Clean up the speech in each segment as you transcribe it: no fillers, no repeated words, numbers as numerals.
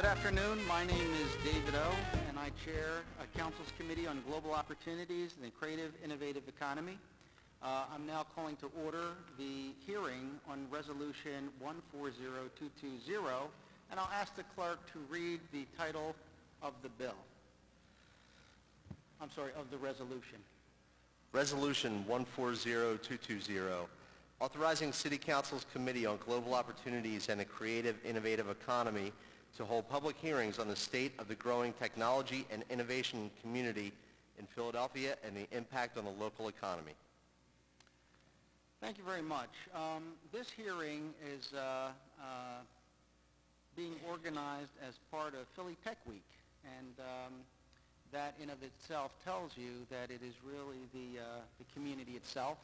Good afternoon. My name is David Oh, and I chair a Council's Committee on Global Opportunities and the Creative Innovative Economy. I'm now calling to order the hearing on Resolution 140220, and I'll ask the clerk to read the title of the bill. I'm sorry, of the resolution. Resolution 140220, authorizing City Council's Committee on Global Opportunities and a Creative Innovative Economy to hold public hearings on the state of the growing technology and innovation community in Philadelphia and the impact on the local economy. Thank you very much. This hearing is being organized as part of Philly Tech Week, and that in of itself tells you that it is really the community itself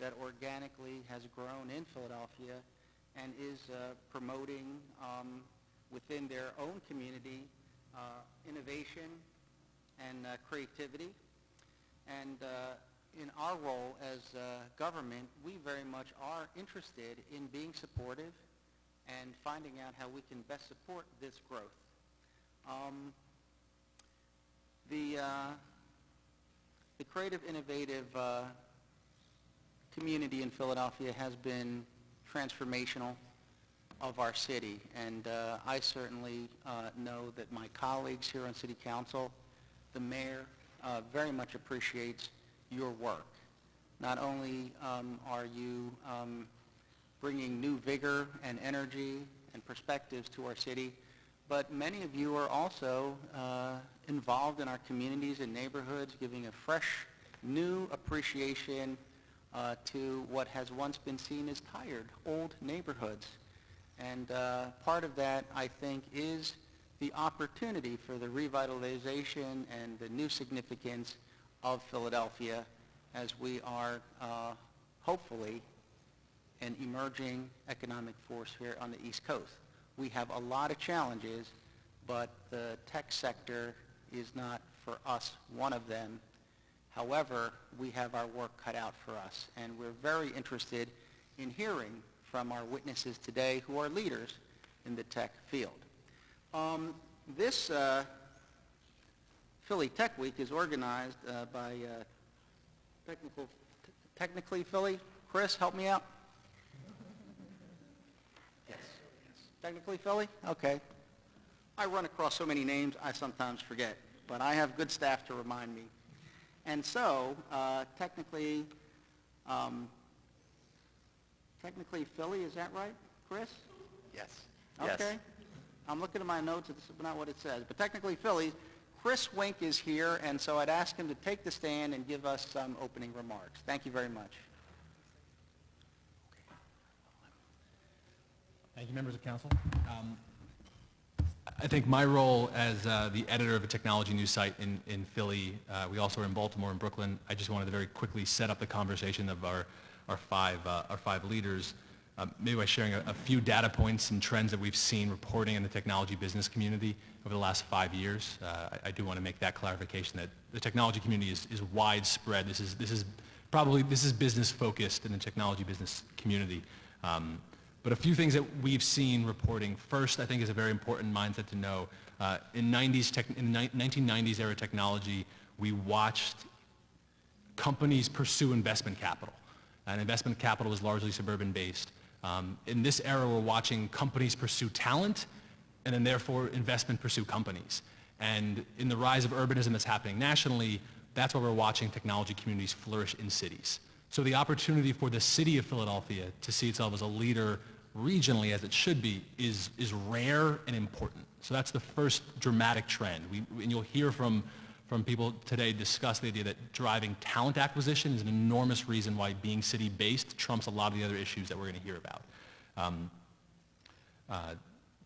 that organically has grown in Philadelphia and is promoting within their own community innovation and creativity. And in our role as government, we very much are interested in being supportive and finding out how we can best support this growth. The creative, innovative community in Philadelphia has been transformational of our city, and I certainly know that my colleagues here on City Council, the mayor, very much appreciates your work. Not only are you bringing new vigor and energy and perspectives to our city, but many of you are also involved in our communities and neighborhoods, giving a fresh, new appreciation to what has once been seen as tired, old neighborhoods. And part of that, I think, is the opportunity for the revitalization and the new significance of Philadelphia as we are hopefully an emerging economic force here on the East Coast. We have a lot of challenges, but the tech sector is not, for us, one of them. However, we have our work cut out for us, and we're very interested in hearing from our witnesses today who are leaders in the tech field. This Philly Tech Week is organized by Technically Philly. Chris, help me out. Yes. Technically Philly? Okay. I run across so many names I sometimes forget, but I have good staff to remind me. And so, Technically Philly, is that right, Chris? Yes. Okay. Yes. I'm looking at my notes, it's not what it says, but Technically Philly, Chris Wink is here, and so I'd ask him to take the stand and give us some opening remarks. Thank you very much. Thank you, members of council. I think my role as the editor of a technology news site in Philly, we also are in Baltimore and Brooklyn. I just wanted to very quickly set up the conversation of our five leaders, maybe by sharing a few data points and trends that we've seen reporting in the technology business community over the last 5 years. I do want to make that clarification that the technology community is widespread. This is business focused in the technology business community. But a few things that we've seen reporting. First, I think, is a very important mindset to know. In 1990s era technology, we watched companies pursue investment capital. And investment capital is largely suburban based. In this era, we're watching companies pursue talent, and then therefore investment pursue companies. And in the rise of urbanism that's happening nationally, that's why we're watching technology communities flourish in cities. So the opportunity for the city of Philadelphia to see itself as a leader regionally, as it should be, is rare and important. So that's the first dramatic trend. And you'll hear from people today discuss the idea that driving talent acquisition is an enormous reason why being city-based trumps a lot of the other issues that we're going to hear about.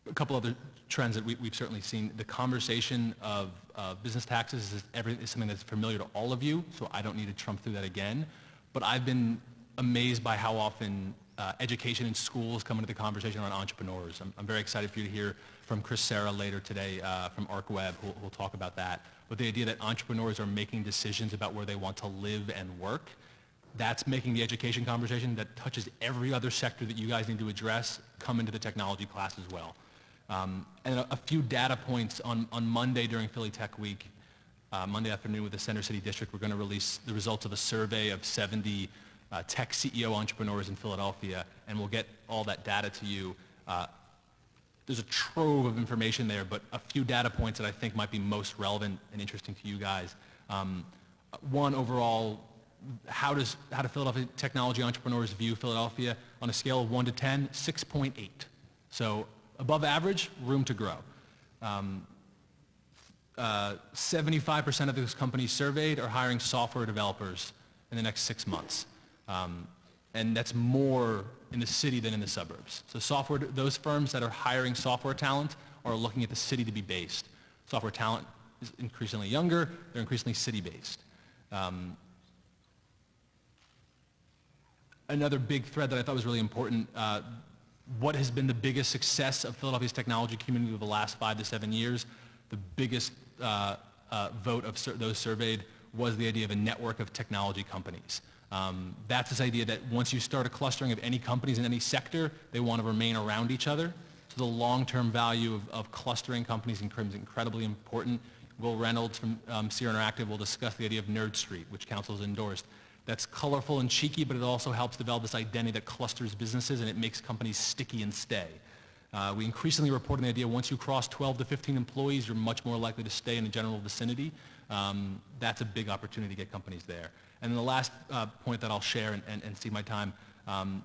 A couple other trends that we've certainly seen. The conversation of business taxes is something that's familiar to all of you, so I don't need to trump through that again. But I've been amazed by how often education in schools come into the conversation around entrepreneurs. I'm very excited for you to hear from Chris Sierra later today from ArcWeb, who'll talk about that. But the idea that entrepreneurs are making decisions about where they want to live and work, that's making the education conversation that touches every other sector that you guys need to address come into the technology class as well. And a few data points on Monday during Philly Tech Week, Monday afternoon with the Center City District, we're going to release the results of a survey of 70 tech CEO entrepreneurs in Philadelphia, and we'll get all that data to you. There's a trove of information there, but a few data points that I think might be most relevant and interesting to you guys. One, overall, how do Philadelphia technology entrepreneurs view Philadelphia on a scale of 1 to 10? 6.8. So above average, room to grow. 75% of those companies surveyed are hiring software developers in the next 6 months. And that's more in the city than in the suburbs. So software, those firms that are hiring software talent are looking at the city to be based. Software talent is increasingly younger, they're increasingly city-based. Another big thread that I thought was really important, what has been the biggest success of Philadelphia's technology community over the last 5 to 7 years? The biggest vote of those surveyed was the idea of a network of technology companies. That's this idea that once you start a clustering of any companies in any sector, they want to remain around each other. So the long-term value of clustering companies in is incredibly important. Will Reynolds from Sierra Interactive will discuss the idea of Nerd Street, which Council has endorsed. That's colorful and cheeky, but it also helps develop this identity that clusters businesses and it makes companies sticky and stay. We increasingly report on the idea once you cross 12 to 15 employees, you're much more likely to stay in a general vicinity. That's a big opportunity to get companies there. And then the last point that I'll share and see my time,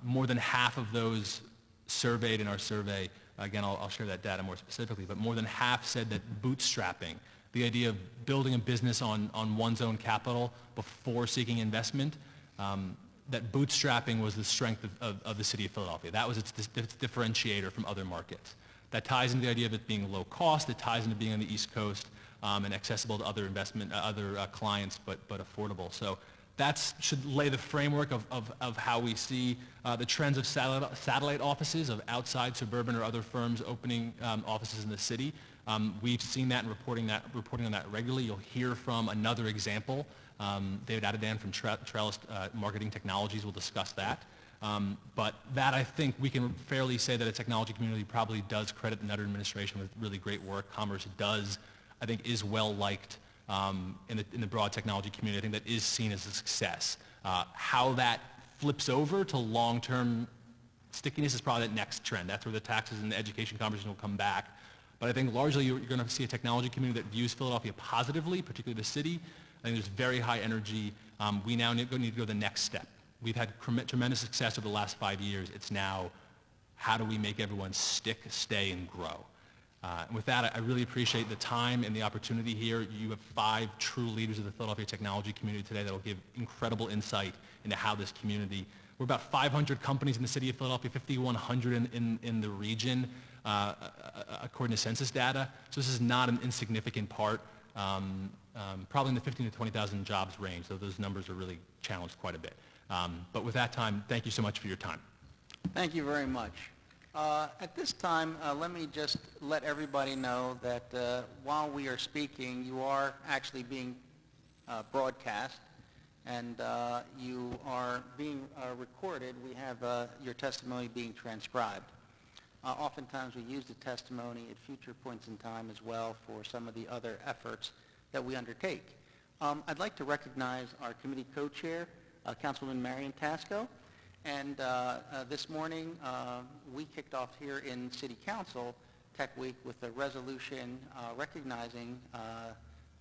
more than half of those surveyed in our survey, again, I'll share that data more specifically, but more than half said that bootstrapping, the idea of building a business on one's own capital before seeking investment, that bootstrapping was the strength of the city of Philadelphia. That was its differentiator from other markets. That ties into the idea of it being low cost, it ties into being on the East Coast and accessible to other investment, other clients, but affordable. So that should lay the framework of how we see the trends of satellite offices, of outside suburban or other firms opening offices in the city. We've seen that and reporting on that regularly. You'll hear from another example. David Adedan from Trellis Marketing Technologies will discuss that. But that, I think, we can fairly say that a technology community probably does credit the Nutter administration with really great work. Commerce does, I think, is well-liked in the broad technology community. I think that is seen as a success. How that flips over to long-term stickiness is probably the next trend. That's where the taxes and the education conversation will come back. But I think largely you're going to see a technology community that views Philadelphia positively, particularly the city. I think there's very high energy. We now need to go the next step. We've had tremendous success over the last 5 years. It's now, how do we make everyone stick, stay, and grow? And with that, I really appreciate the time and the opportunity here. You have 5 true leaders of the Philadelphia technology community today that will give incredible insight into how this community. We're about 500 companies in the city of Philadelphia, 5,100 in the region, according to census data. So this is not an insignificant part, probably in the 15 to 20,000 jobs range, though those numbers are really challenged quite a bit. But with that time, thank you so much for your time. Thank you very much. At this time, let me just let everybody know that while we are speaking, you are actually being broadcast, and you are being recorded. We have your testimony being transcribed. Oftentimes, we use the testimony at future points in time as well for some of the other efforts that we undertake. I'd like to recognize our committee co-chair, Councilman Marion Tasco. And this morning, we kicked off here in City Council Tech Week with a resolution recognizing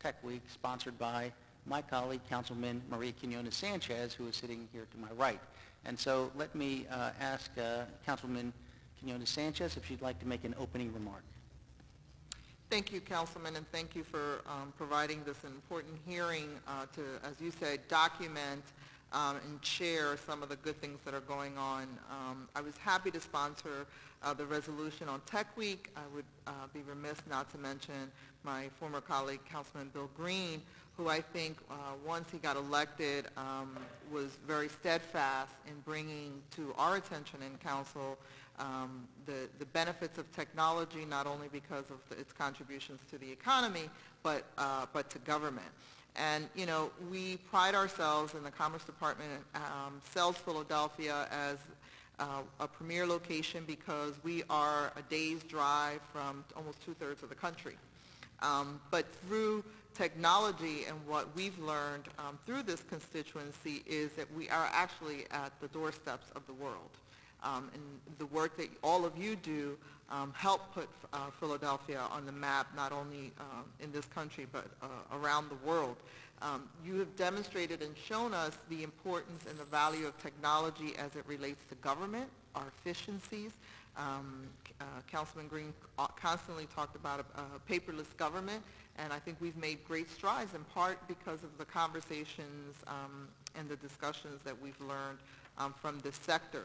Tech Week, sponsored by my colleague, Councilman Maria Quinones Sanchez, who is sitting here to my right. And so let me ask Councilman Quinones Sanchez if she'd like to make an opening remark. Thank you, Councilman, and thank you for providing this important hearing to, as you said, document and share some of the good things that are going on. I was happy to sponsor the resolution on Tech Week. I would be remiss not to mention my former colleague, Councilman Bill Green, who I think once he got elected was very steadfast in bringing to our attention in Council the benefits of technology, not only because of its contributions to the economy, but to government. And, you know, we pride ourselves in the Commerce Department, sells Philadelphia as a premier location because we are a day's drive from almost two-thirds of the country. But through technology and what we've learned through this constituency is that we are actually at the doorsteps of the world. And the work that all of you do help put Philadelphia on the map, not only in this country, but around the world. You have demonstrated and shown us the importance and the value of technology as it relates to government, our efficiencies. Councilman Green constantly talked about a paperless government, and I think we've made great strides in part because of the conversations and the discussions that we've learned from this sector.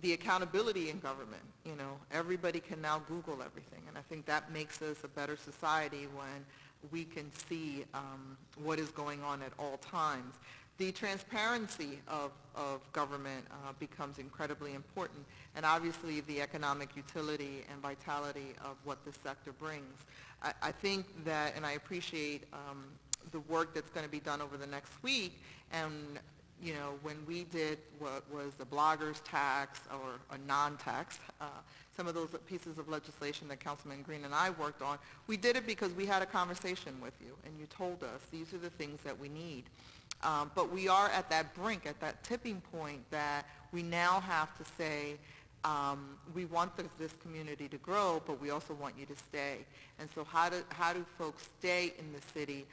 The accountability in government, you know, everybody can now Google everything, and I think that makes us a better society when we can see what is going on at all times. The transparency of government becomes incredibly important, and obviously the economic utility and vitality of what this sector brings. I think that, and I appreciate the work that's going to be done over the next week, and you know, when we did what was the blogger's tax or a non-tax, some of those pieces of legislation that Councilman Green and I worked on, we did it because we had a conversation with you and you told us these are the things that we need. But we are at that brink, at that tipping point that we now have to say, we want this community to grow, but we also want you to stay. And so how do folks stay in the city?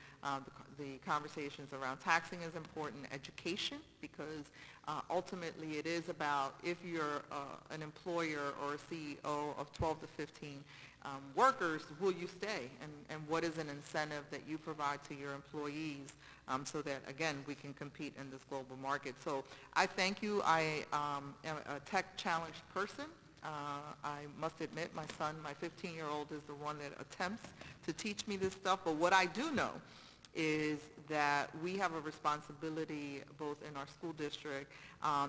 The conversations around taxing is important, education, because ultimately it is about if you're an employer or a CEO of 12 to 15 workers, will you stay? And what is an incentive that you provide to your employees so that, again, we can compete in this global market? So I thank you. I am a tech-challenged person. I must admit, my son, my 15-year-old, is the one that attempts to teach me this stuff. But what I do know is that we have a responsibility both in our school district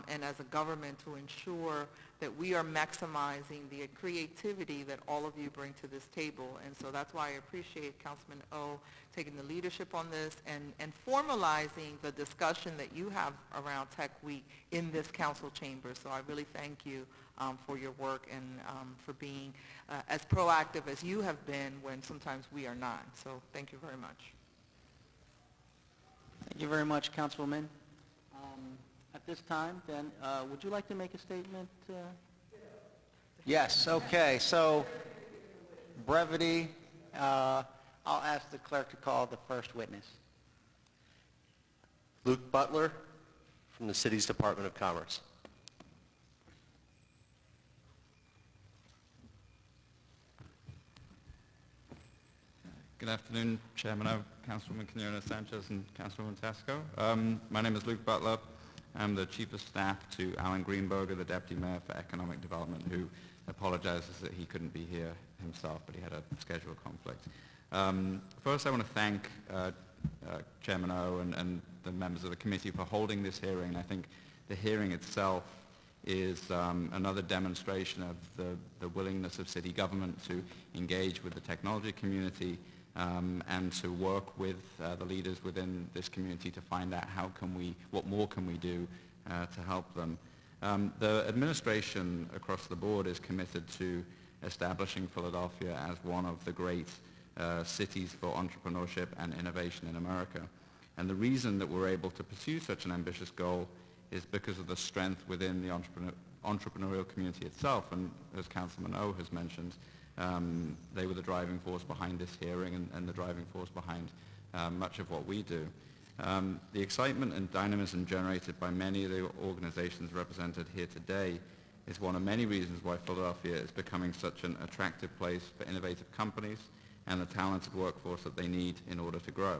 and as a government to ensure that we are maximizing the creativity that all of you bring to this table. And so that's why I appreciate Councilman Oh taking the leadership on this and formalizing the discussion that you have around Tech Week in this council chamber. So I really thank you for your work and for being as proactive as you have been when sometimes we are not. So thank you very much. Thank you very much, Councilwoman. At this time, then, would you like to make a statement? Yes, okay, so brevity, I'll ask the clerk to call the first witness. Luke Butler from the city's Department of Commerce. Good afternoon, Chairman O, Councilwoman Quinona Sanchez, and Councilwoman Tasco. My name is Luke Butler. I'm the Chief of Staff to Alan Greenberger, the Deputy Mayor for Economic Development, who apologizes that he couldn't be here himself, but he had a schedule conflict. First, I want to thank Chairman O and the members of the committee for holding this hearing. I think the hearing itself is another demonstration of the willingness of city government to engage with the technology community and to work with the leaders within this community to find out how can we, what more can we do to help them. The administration across the board is committed to establishing Philadelphia as one of the great cities for entrepreneurship and innovation in America. And the reason that we're able to pursue such an ambitious goal is because of the strength within the entrepreneurial community itself. And as Councilman O has mentioned, they were the driving force behind this hearing and the driving force behind much of what we do. The excitement and dynamism generated by many of the organizations represented here today is one of many reasons why Philadelphia is becoming such an attractive place for innovative companies and the talented workforce that they need in order to grow.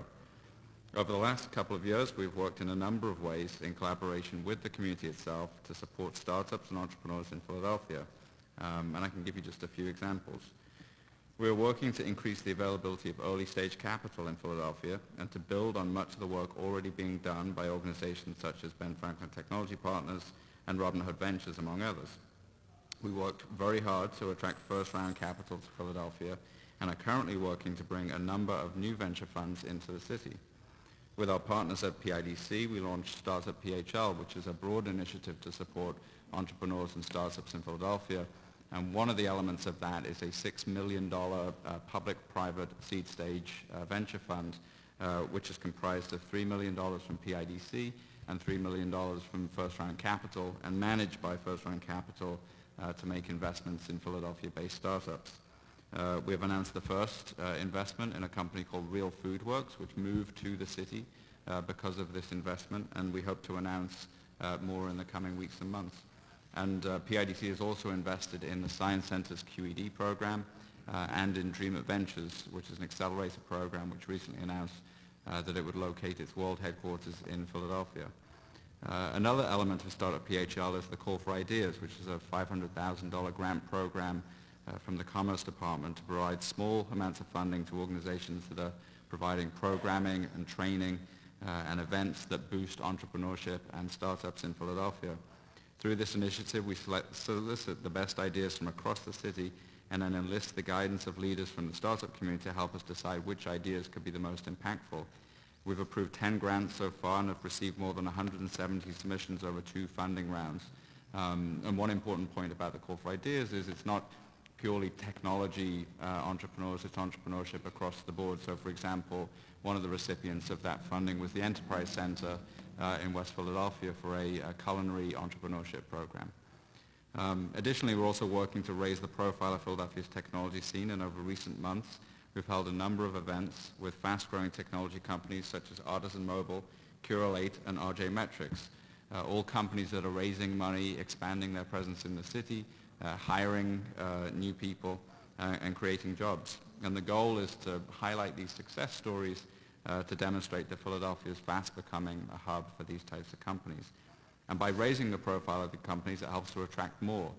Over the last couple of years, we've worked in a number of ways in collaboration with the community itself to support startups and entrepreneurs in Philadelphia. And I can give you just a few examples. We're working to increase the availability of early-stage capital in Philadelphia and to build on much of the work already being done by organizations such as Ben Franklin Technology Partners and Robin Hood Ventures, among others. We worked very hard to attract first-round capital to Philadelphia and are currently working to bring a number of new venture funds into the city. With our partners at PIDC, we launched Startup PHL, which is a broad initiative to support entrepreneurs and startups in Philadelphia. And one of the elements of that is a $6 million public-private seed stage venture fund, which is comprised of $3 million from PIDC and $3 million from First Round Capital, and managed by First Round Capital to make investments in Philadelphia-based startups. We have announced the first investment in a company called Real Food Works, which moved to the city because of this investment, and we hope to announce more in the coming weeks and months. And PIDC is also invested in the Science Center's QED program and in DreamIt Ventures, which is an accelerator program which recently announced that it would locate its world headquarters in Philadelphia. Another element of Startup PHL is the Call for Ideas, which is a $500,000 grant program from the Commerce Department to provide small amounts of funding to organizations that are providing programming and training and events that boost entrepreneurship and startups in Philadelphia. Through this initiative, we solicit the best ideas from across the city and then enlist the guidance of leaders from the startup community to help us decide which ideas could be the most impactful. We've approved 10 grants so far and have received more than 170 submissions over 2 funding rounds. And one important point about the Call for Ideas is it's not purely technology entrepreneurs, it's entrepreneurship across the board. So for example, one of the recipients of that funding was the Enterprise Center in West Philadelphia for a culinary entrepreneurship program. Additionally, we're also working to raise the profile of Philadelphia's technology scene, and over recent months, we've held a number of events with fast-growing technology companies such as Artisan Mobile, Curalate, and RJ Metrics, all companies that are raising money, expanding their presence in the city, hiring new people, and creating jobs. And the goal is to highlight these success stories to demonstrate that Philadelphia is fast becoming a hub for these types of companies. And by raising the profile of the companies, it helps to attract more.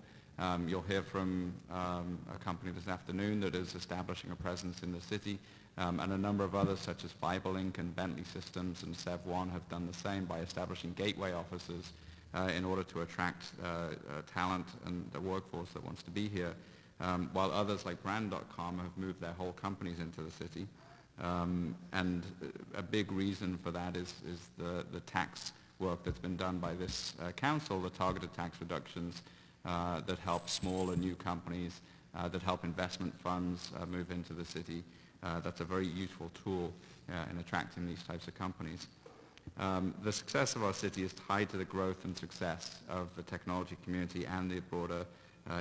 You'll hear from a company this afternoon that is establishing a presence in the city, and a number of others such as Fiberlink and Bentley Systems and Sev1 have done the same by establishing gateway offices in order to attract talent and a workforce that wants to be here, while others like Brand.com have moved their whole companies into the city. And a big reason for that is the tax work that's been done by this council, the targeted tax reductions that help small and new companies, that help investment funds move into the city. That's a very useful tool in attracting these types of companies. The success of our city is tied to the growth and success of the technology community and the broader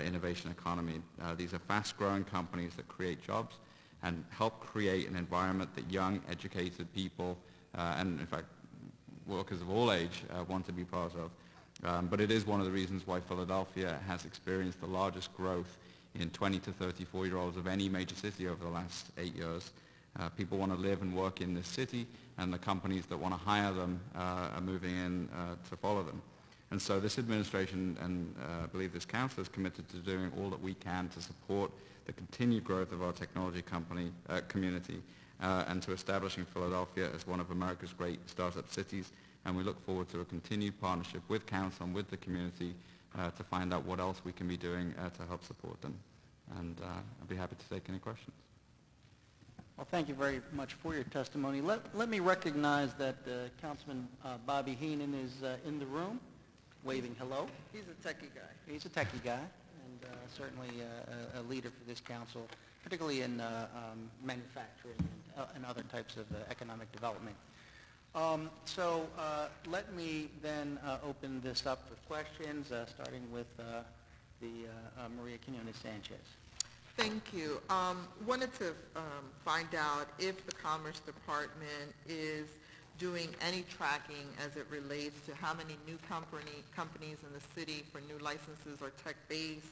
innovation economy. These are fast-growing companies that create jobs and help create an environment that young, educated people, and in fact, workers of all age want to be part of. But it is one of the reasons why Philadelphia has experienced the largest growth in 20 to 34-year-olds of any major city over the last 8 years. People want to live and work in this city, and the companies that want to hire them are moving in to follow them. And so this administration, and I believe this council, is committed to doing all that we can to support the continued growth of our technology community and to establishing Philadelphia as one of America's great startup cities. And we look forward to a continued partnership with council and with the community to find out what else we can be doing to help support them. And I'd be happy to take any questions. Well, thank you very much for your testimony. Let me recognize that Councilman Bobby Heenan is in the room, waving hello. He's a techie guy. He's a techie guy, and certainly a leader for this council, particularly in manufacturing and other types of economic development. Let me then open this up for questions, starting with Maria Quiñones-Sanchez. Thank you. Wanted to find out if the Commerce Department is doing any tracking as it relates to how many new companies in the city for new licenses are tech-based,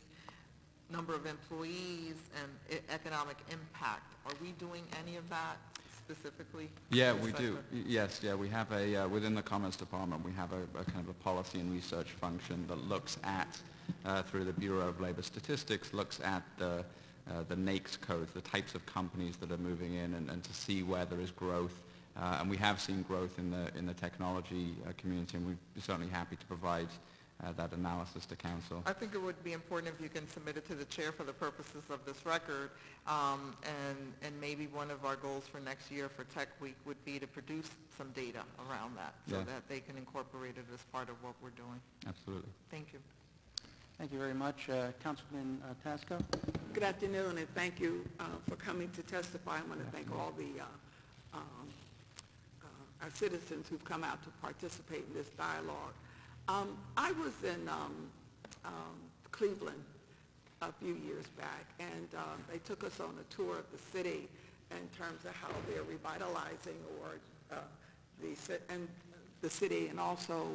number of employees, and economic impact. Are we doing any of that specifically? Yeah, we do. Yes, yeah, we have a, within the Commerce Department, we have a kind of a policy and research function that looks at, through the Bureau of Labor Statistics, looks at the NAICS codes, the types of companies that are moving in, and to see where there is growth. And we have seen growth in the technology community, and we're certainly happy to provide that analysis to council. I think it would be important if you can submit it to the chair for the purposes of this record, and maybe one of our goals for next year for Tech Week would be to produce some data around that so that they can incorporate it as part of what we're doing. Absolutely. Thank you. Thank you very much. Councilman Tasco. Good afternoon, and thank you for coming to testify. I want to thank all the our citizens who've come out to participate in this dialogue. I was in Cleveland a few years back, and they took us on a tour of the city in terms of how they're revitalizing the city, and also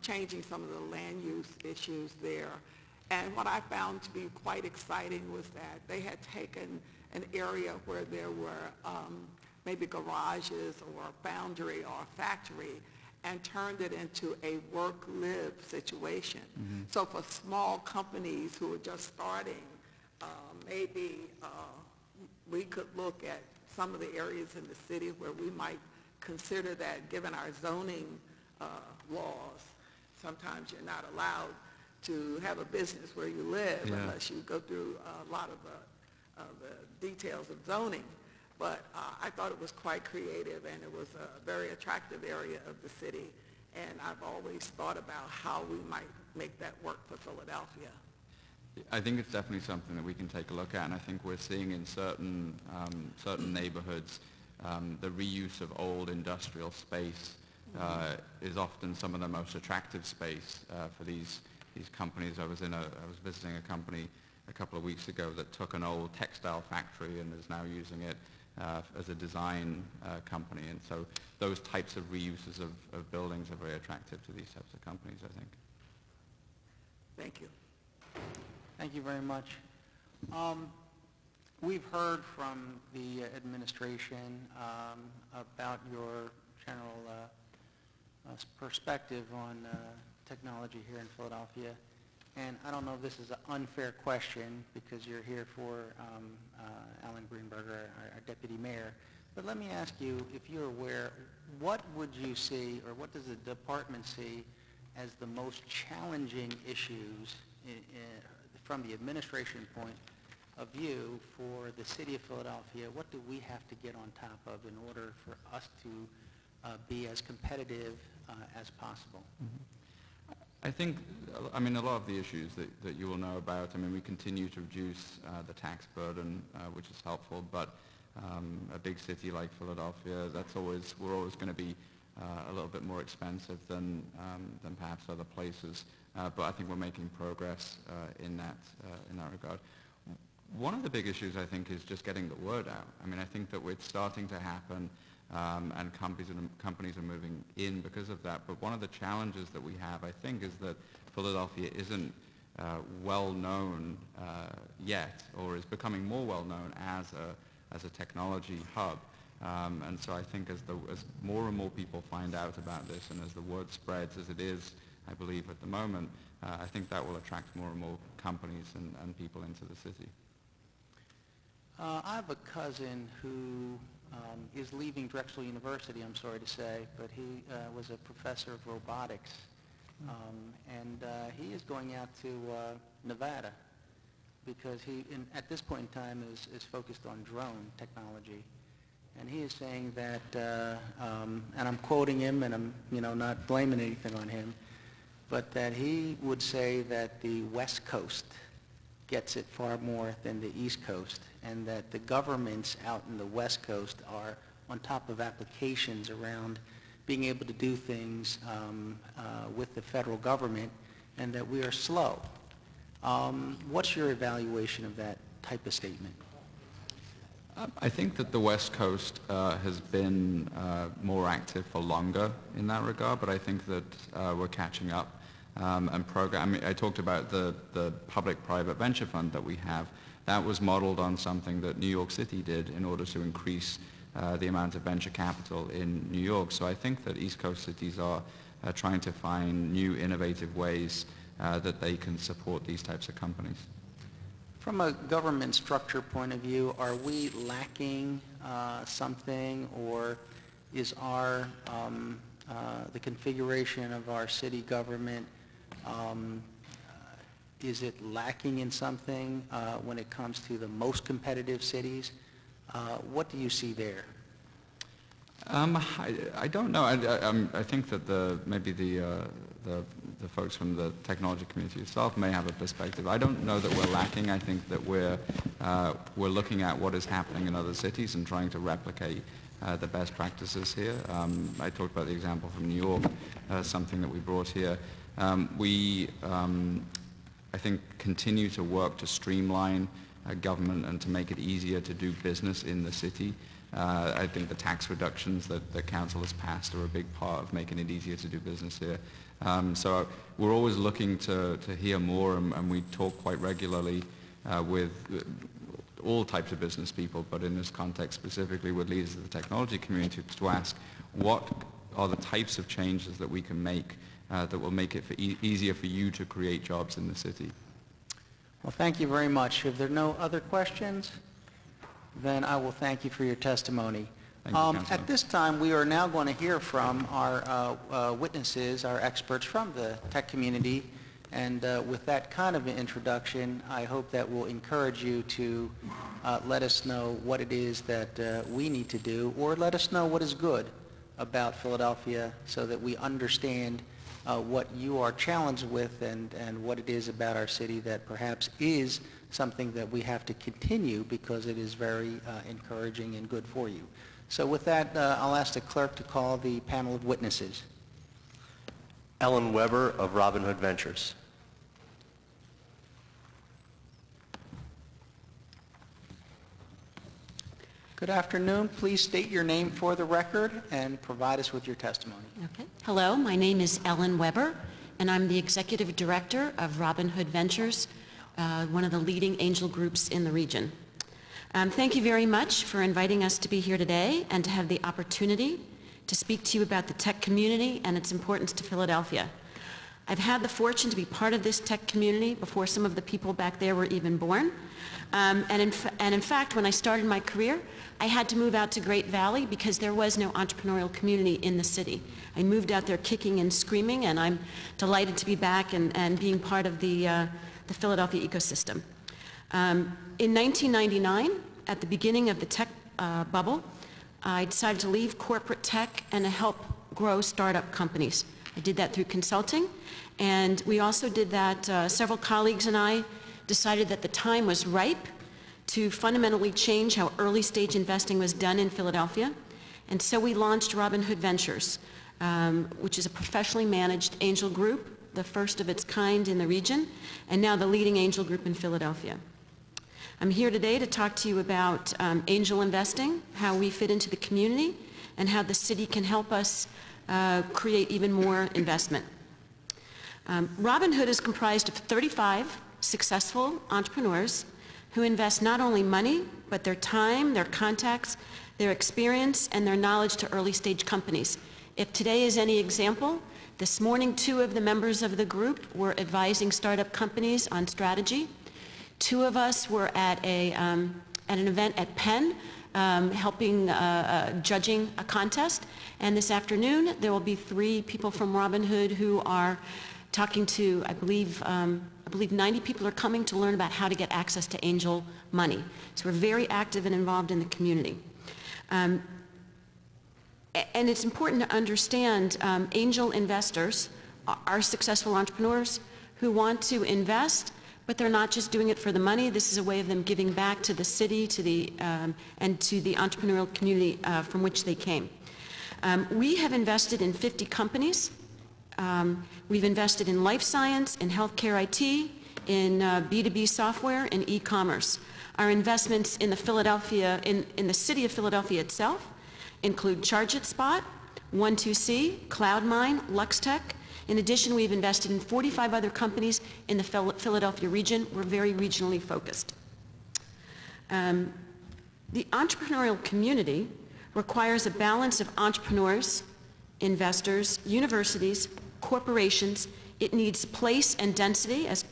changing some of the land use issues there. And what I found to be quite exciting was that they had taken an area where there were maybe garages or a foundry or a factory, and turned it into a work-live situation. Mm-hmm. So for small companies who are just starting, maybe we could look at some of the areas in the city where we might consider that, given our zoning laws. Sometimes you're not allowed to have a business where you live unless you go through a lot of the details of zoning. But I thought it was quite creative, and it was a very attractive area of the city. And I've always thought about how we might make that work for Philadelphia. I think it's definitely something that we can take a look at, and I think we're seeing in certain, neighborhoods the reuse of old industrial space is often some of the most attractive space for these companies. I was visiting a company a couple of weeks ago that took an old textile factory and is now using it as a design company, and so those types of reuses of buildings are very attractive to these types of companies, I think. Thank you. Thank you very much. We've heard from the administration about your general perspective on technology here in Philadelphia, and I don't know if this is an unfair question because you're here for Alan Greenberger, our deputy mayor, but let me ask you, if you're aware, what would you see, or what does the department see as the most challenging issues from the administration point of view for the city of Philadelphia? What do we have to get on top of in order for us to be as competitive as possible? Mm-hmm. I think, I mean, a lot of the issues that you will know about. I mean, we continue to reduce the tax burden, which is helpful, but a big city like Philadelphia, we're always going to be a little bit more expensive than perhaps other places, but I think we're making progress in that regard. One of the big issues, I think, is just getting the word out. I mean, I think that it's starting to happen, and companies are moving in because of that. But one of the challenges that we have, I think, is that Philadelphia isn't well known yet, or is becoming more well known as a technology hub. And so I think as more and more people find out about this, and as the word spreads, as it is, I believe, at the moment, I think that will attract more and more companies and people into the city. I have a cousin who is leaving Drexel University, I'm sorry to say, but he was a professor of robotics, and he is going out to Nevada because he, at this point in time, is focused on drone technology, and he is saying that, and I'm quoting him, and I'm not blaming anything on him, but that he would say that the West Coast gets it far more than the East Coast, and that the governments out in the West Coast are on top of applications around being able to do things with the federal government, and that we are slow. What's your evaluation of that type of statement? I think that the West Coast has been more active for longer in that regard, but I think that we're catching up. And program. I talked about the public-private venture fund that we have. That was modeled on something that New York City did in order to increase the amount of venture capital in New York. So I think that East Coast cities are trying to find new innovative ways that they can support these types of companies. From a government structure point of view, are we lacking something, or is the configuration of our city government Is it lacking in something when it comes to the most competitive cities? What do you see there? I don't know. I think that maybe the folks from the technology community itself may have a perspective. I don't know that we're lacking. I think that we're looking at what is happening in other cities and trying to replicate the best practices here. I talked about the example from New York, something that we brought here. I think, continue to work to streamline government and to make it easier to do business in the city. I think the tax reductions that the council has passed are a big part of making it easier to do business here. So we're always looking to hear more, and we talk quite regularly with all types of business people, but in this context specifically with leaders of the technology community to ask what are the types of changes that we can make that will make it easier for you to create jobs in the city. Well, thank you very much. If there are no other questions, then I will thank you for your testimony. Thank you, Councilor. At this time, we are now going to hear from our witnesses, our experts from the tech community. And with that kind of an introduction, I hope that will encourage you to let us know what it is that we need to do, or let us know what is good about Philadelphia so that we understand what you are challenged with and what it is about our city that perhaps is something that we have to continue because it is very encouraging and good for you. So with that, I'll ask the clerk to call the panel of witnesses. Ellen Weber of Robin Hood Ventures. Good afternoon. Please state your name for the record and provide us with your testimony. Okay. Hello, my name is Ellen Weber, and I'm the Executive Director of Robin Hood Ventures, one of the leading angel groups in the region. Thank you very much for inviting us to be here today and to have the opportunity to speak to you about the tech community and its importance to Philadelphia. I've had the fortune to be part of this tech community before some of the people back there were even born. And in fact, when I started my career, I had to move out to Great Valley because there was no entrepreneurial community in the city. I moved out there kicking and screaming, and I'm delighted to be back and being part of the Philadelphia ecosystem. In 1999, at the beginning of the tech bubble, I decided to leave corporate tech and to help grow startup companies. I did that through consulting, and we also did that, several colleagues and I decided that the time was ripe to fundamentally change how early stage investing was done in Philadelphia, and so we launched Robin Hood Ventures, which is a professionally managed angel group, the first of its kind in the region, and now the leading angel group in Philadelphia. I'm here today to talk to you about angel investing, how we fit into the community, and how the city can help us create even more investment. Robin Hood is comprised of 35 successful entrepreneurs who invest not only money, but their time, their contacts, their experience, and their knowledge to early stage companies. If today is any example, this morning 2 of the members of the group were advising startup companies on strategy. 2 of us were at an event at Penn, helping judging a contest, and this afternoon there will be 3 people from Robin Hood who are talking to, I believe 90 people are coming to learn about how to get access to angel money. So we're very active and involved in the community. And it's important to understand angel investors are successful entrepreneurs who want to invest, but they're not just doing it for the money. This is a way of them giving back to the city, to the and to the entrepreneurial community from which they came. We have invested in 50 companies. We've invested in life science, in healthcare IT, in B2B software, and e-commerce. Our investments in the Philadelphia, in the city of Philadelphia itself, include Charge It Spot, 12C, CloudMine, LuxTech. In addition, we've invested in 45 other companies in the Philadelphia region. We're very regionally focused. The entrepreneurial community requires a balance of entrepreneurs, investors, universities, corporations. It needs place and density, as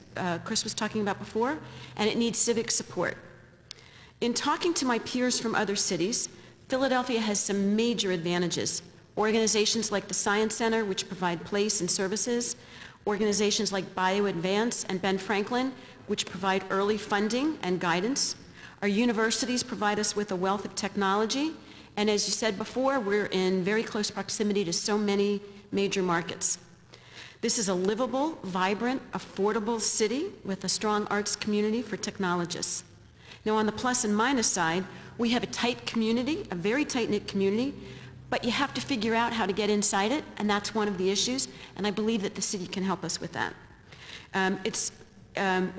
Chris was talking about before, and it needs civic support. In talking to my peers from other cities, Philadelphia has some major advantages. Organizations like the Science Center, which provide place and services, organizations like BioAdvance and Ben Franklin, which provide early funding and guidance. Our universities provide us with a wealth of technology, and as you said before, we're in very close proximity to so many major markets. This is a livable, vibrant, affordable city with a strong arts community for technologists. Now, on the plus and minus side, we have a tight community, a very tight-knit community, but you have to figure out how to get inside it, and that's one of the issues, and I believe that the city can help us with that.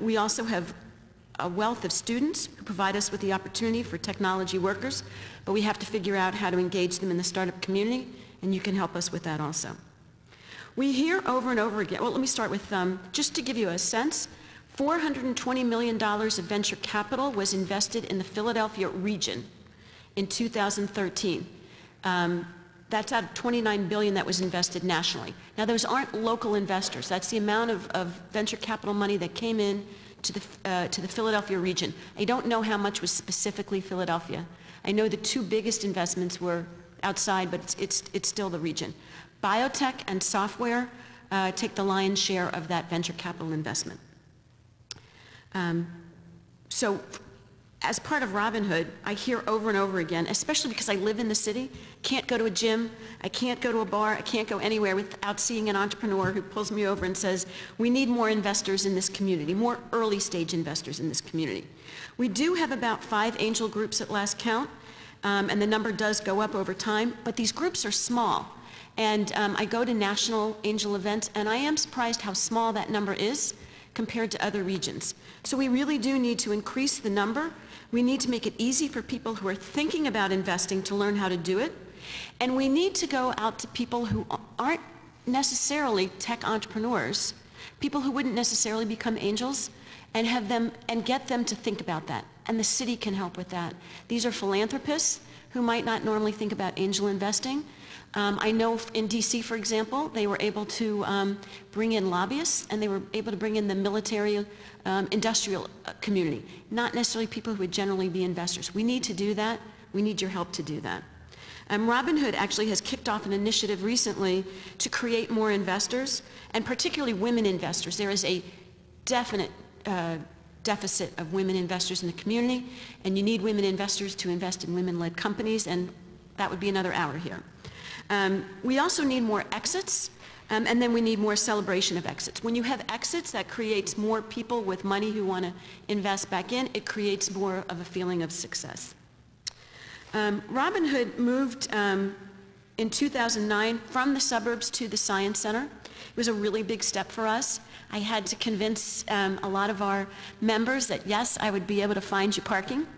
We also have a wealth of students who provide us with the opportunity for technology workers, but we have to figure out how to engage them in the startup community, and you can help us with that also. We hear over and over again, well, let me start with, just to give you a sense, $420 million of venture capital was invested in the Philadelphia region in 2013. That's out of $29 billion that was invested nationally. Now, those aren't local investors. That's the amount of venture capital money that came in to the Philadelphia region. I don't know how much was specifically Philadelphia. I know the two biggest investments were outside, but it's still the region. Biotech and software take the lion's share of that venture capital investment. So, as part of Robin Hood, I hear over and over again, especially because I live in the city, can't go to a gym, I can't go to a bar, I can't go anywhere without seeing an entrepreneur who pulls me over and says, we need more investors in this community, more early stage investors in this community. We do have about 5 angel groups at last count, and the number does go up over time, but these groups are small. And I go to national angel events, and I am surprised how small that number is compared to other regions. So we really do need to increase the number. We need to make it easy for people who are thinking about investing to learn how to do it. And we need to go out to people who aren't necessarily tech entrepreneurs, people who wouldn't necessarily become angels, and have them and get them to think about that. And the city can help with that. These are philanthropists who might not normally think about angel investing. I know in DC, for example, they were able to bring in lobbyists, and they were able to bring in the military industrial community, not necessarily people who would generally be investors. We need to do that. We need your help to do that. Robin Hood actually has kicked off an initiative recently to create more investors, and particularly women investors. There is a definite deficit of women investors in the community, and you need women investors to invest in women-led companies, and that would be another hour here. We also need more exits, and then we need more celebration of exits. When you have exits, that creates more people with money who want to invest back in. It creates more of a feeling of success. Robin Hood moved in 2009 from the suburbs to the Science Center. It was a really big step for us. I had to convince a lot of our members that, yes, I would be able to find you parking,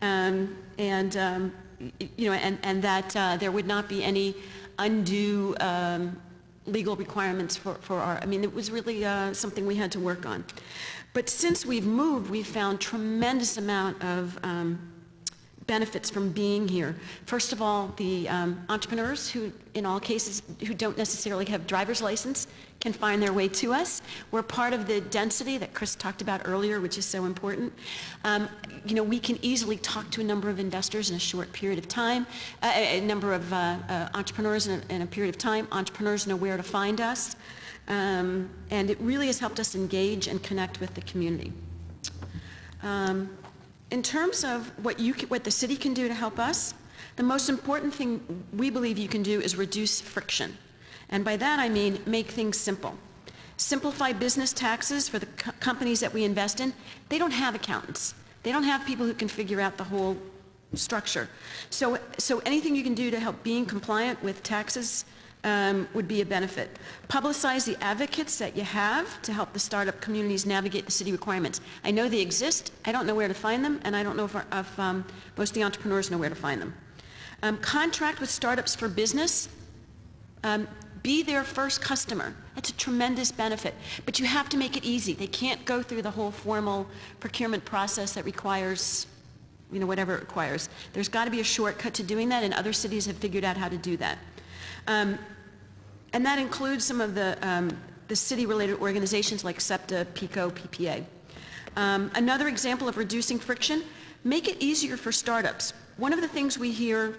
and that there would not be any undue legal requirements for our, I mean, it was really something we had to work on. But since we've moved, we've found tremendous amount of benefits from being here. First of all, the entrepreneurs who, in all cases, who don't necessarily have driver's license can find their way to us. We're part of the density that Chris talked about earlier, which is so important. You know, we can easily talk to a number of investors in a short period of time, a number of entrepreneurs in a period of time. Entrepreneurs know where to find us. And it really has helped us engage and connect with the community. In terms of what the city can do to help us, the most important thing we believe you can do is reduce friction. And by that I mean make things simple. Simplify business taxes for the companies that we invest in. They don't have accountants. They don't have people who can figure out the whole structure. So anything you can do to help being compliant with taxes would be a benefit. Publicize the advocates that you have to help the startup communities navigate the city requirements. I know they exist. I don't know where to find them, and I don't know if most of the entrepreneurs know where to find them. Contract with startups for business. Be their first customer. That's a tremendous benefit, but you have to make it easy. They can't go through the whole formal procurement process that requires, you know, whatever it requires. There's got to be a shortcut to doing that, and other cities have figured out how to do that. And that includes some of the city-related organizations like SEPTA, PICO, PPA. Another example of reducing friction, make it easier for startups. One of the things we hear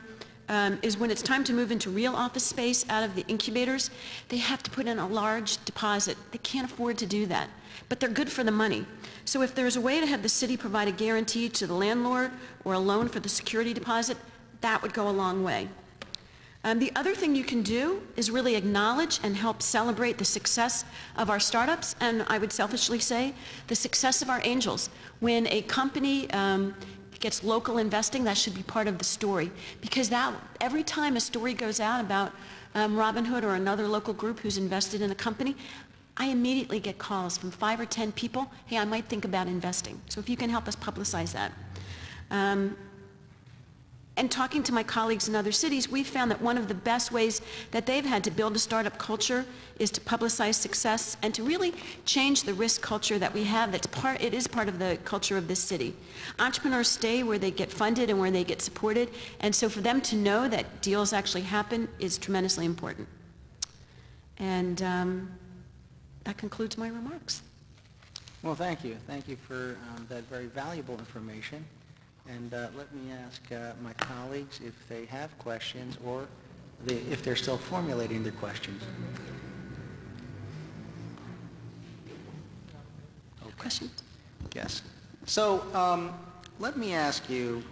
is when it's time to move into real office space out of the incubators, they have to put in a large deposit. They can't afford to do that, but they're good for the money. So if there's a way to have the city provide a guarantee to the landlord or a loan for the security deposit, that would go a long way. The other thing you can do is really acknowledge and help celebrate the success of our startups, and I would selfishly say the success of our angels. When a company gets local investing, that should be part of the story, because that every time a story goes out about Robin Hood or another local group who's invested in a company, I immediately get calls from 5 or 10 people, hey, I might think about investing. So if you can help us publicize that. And talking to my colleagues in other cities, we've found that one of the best ways that they've had to build a startup culture is to publicize success and to really change the risk culture that we have. It is part of the culture of this city. Entrepreneurs stay where they get funded and where they get supported, and so for them to know that deals actually happen is tremendously important. And that concludes my remarks. Well, thank you. Thank you for that very valuable information. And let me ask my colleagues if they have questions or if they're still formulating their questions. Okay. Questions? Yes. So let me ask you,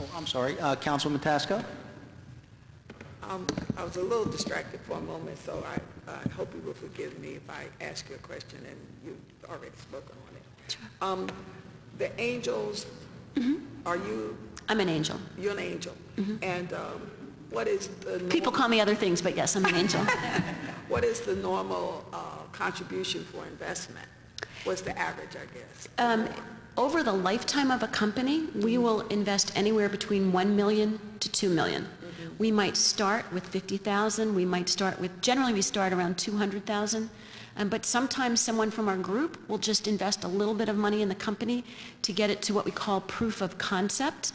oh, I'm sorry, Councilman Tasco? I was a little distracted for a moment, so I hope you will forgive me if I ask you a question and you've already spoken on it. Sure. The angels, mm-hmm. Are you? I'm an angel. You're an angel. Mm-hmm. And what is the normal? People call me other things, but yes, I'm an angel. What is the normal contribution for investment? What's the average, I guess? Over the lifetime of a company, we will invest anywhere between $1 million to $2 million. Mm-hmm. We might start with 50,000. We might start with, generally we start around 200,000. But sometimes someone from our group will just invest a little bit of money in the company to get it to what we call proof of concept.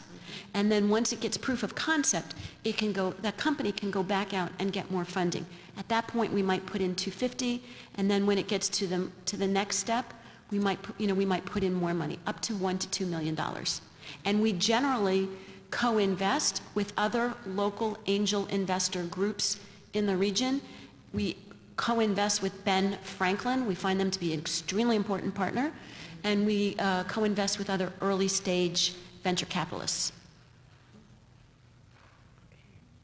And then once it gets proof of concept, it can go, that company can go back out and get more funding. At that point, we might put in 250, and then when it gets to the next step, we might put, we might put in more money, up to $1 to $2 million. And we generally co-invest with other local angel investor groups in the region. We co-invest with Ben Franklin. We find them to be an extremely important partner, and we co-invest with other early stage venture capitalists.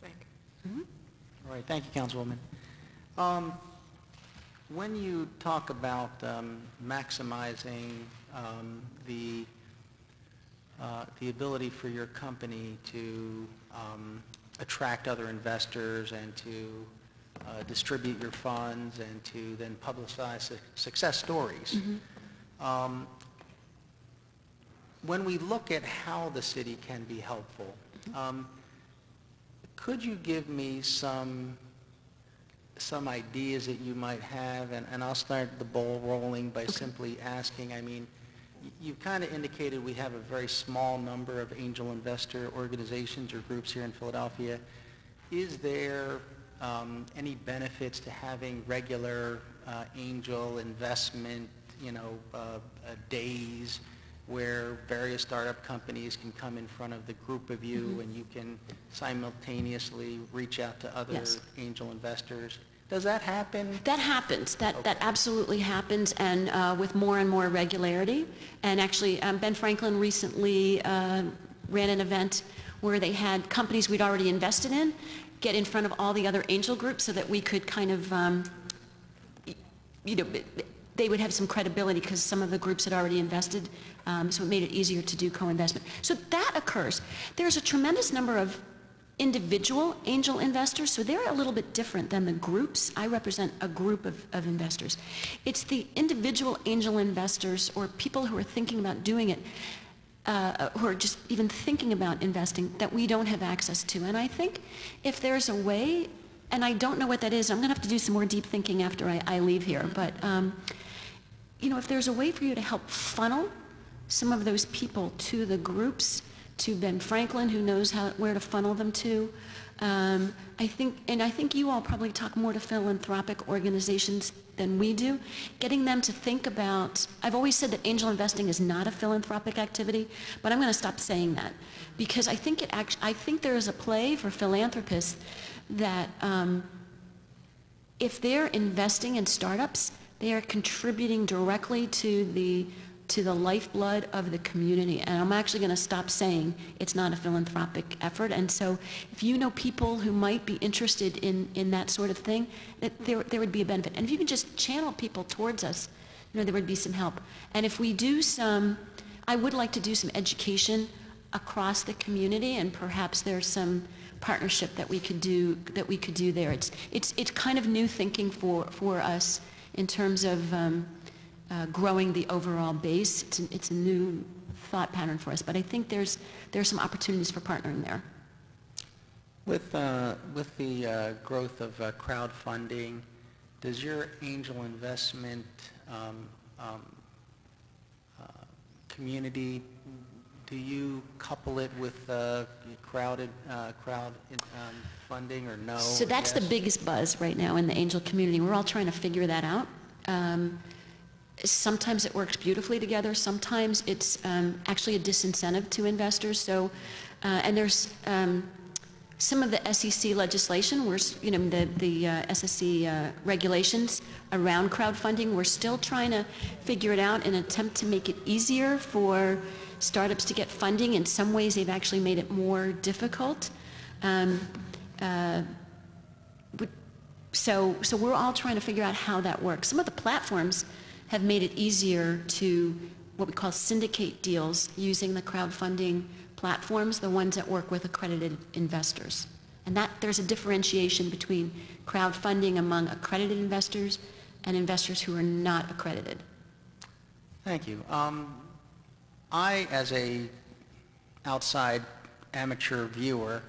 Thank you. Mm-hmm. All right, thank you, Councilwoman. When you talk about maximizing the ability for your company to attract other investors and to distribute your funds and to then publicize success stories. Mm-hmm. When we look at how the city can be helpful, could you give me some ideas that you might have? And I'll start the ball rolling by simply asking, I mean, you've kind of indicated we have a very small number of angel investor organizations or groups here in Philadelphia. Is there any benefits to having regular angel investment, days where various startup companies can come in front of the group of you, mm-hmm. and you can simultaneously reach out to other yes. angel investors? Does that happen? That happens. That absolutely happens, and with more and more regularity. And actually, Ben Franklin recently ran an event where they had companies we'd already invested in get in front of all the other angel groups so that we could kind of, they would have some credibility because some of the groups had already invested, so it made it easier to do co-investment. So that occurs. There's a tremendous number of individual angel investors, so they're a little bit different than the groups. I represent a group of investors. It's the individual angel investors or people who are thinking about doing it, who are just even thinking about investing, that we don't have access to. And I think if there's a way, and I don't know what that is, I'm going to have to do some more deep thinking after I leave here, but if there's a way for you to help funnel some of those people to the groups to Ben Franklin, who knows where to funnel them to. I think you all probably talk more to philanthropic organizations than we do. Getting them to think about, I've always said that angel investing is not a philanthropic activity, but I'm going to stop saying that, because I think it actually, I think there is a play for philanthropists that if they're investing in startups, they are contributing directly to the lifeblood of the community. And I'm actually going to stop saying it's not a philanthropic effort. And so if you know people who might be interested in that sort of thing, that there would be a benefit. And if you can just channel people towards us, you know, there would be some help. And if we do some, I would like to do some education across the community, and perhaps there's some partnership that we could do there. It's kind of new thinking for us in terms of growing the overall base. It's a new thought pattern for us, but I think there's some opportunities for partnering there. With the growth of crowdfunding, does your angel investment community, do you couple it with crowdfunding or no? So that's the biggest buzz right now in the angel community. We're all trying to figure that out. Sometimes it works beautifully together. Sometimes it's actually a disincentive to investors. So, and there's some of the SEC legislation, the SEC regulations around crowdfunding. We're still trying to figure it out in an attempt to make it easier for startups to get funding. In some ways, they've actually made it more difficult. So we're all trying to figure out how that works. Some of the platforms have made it easier to what we call syndicate deals using the crowdfunding platforms, the ones that work with accredited investors. And that there's a differentiation between crowdfunding among accredited investors and investors who are not accredited. Thank you. I, as an outside amateur viewer,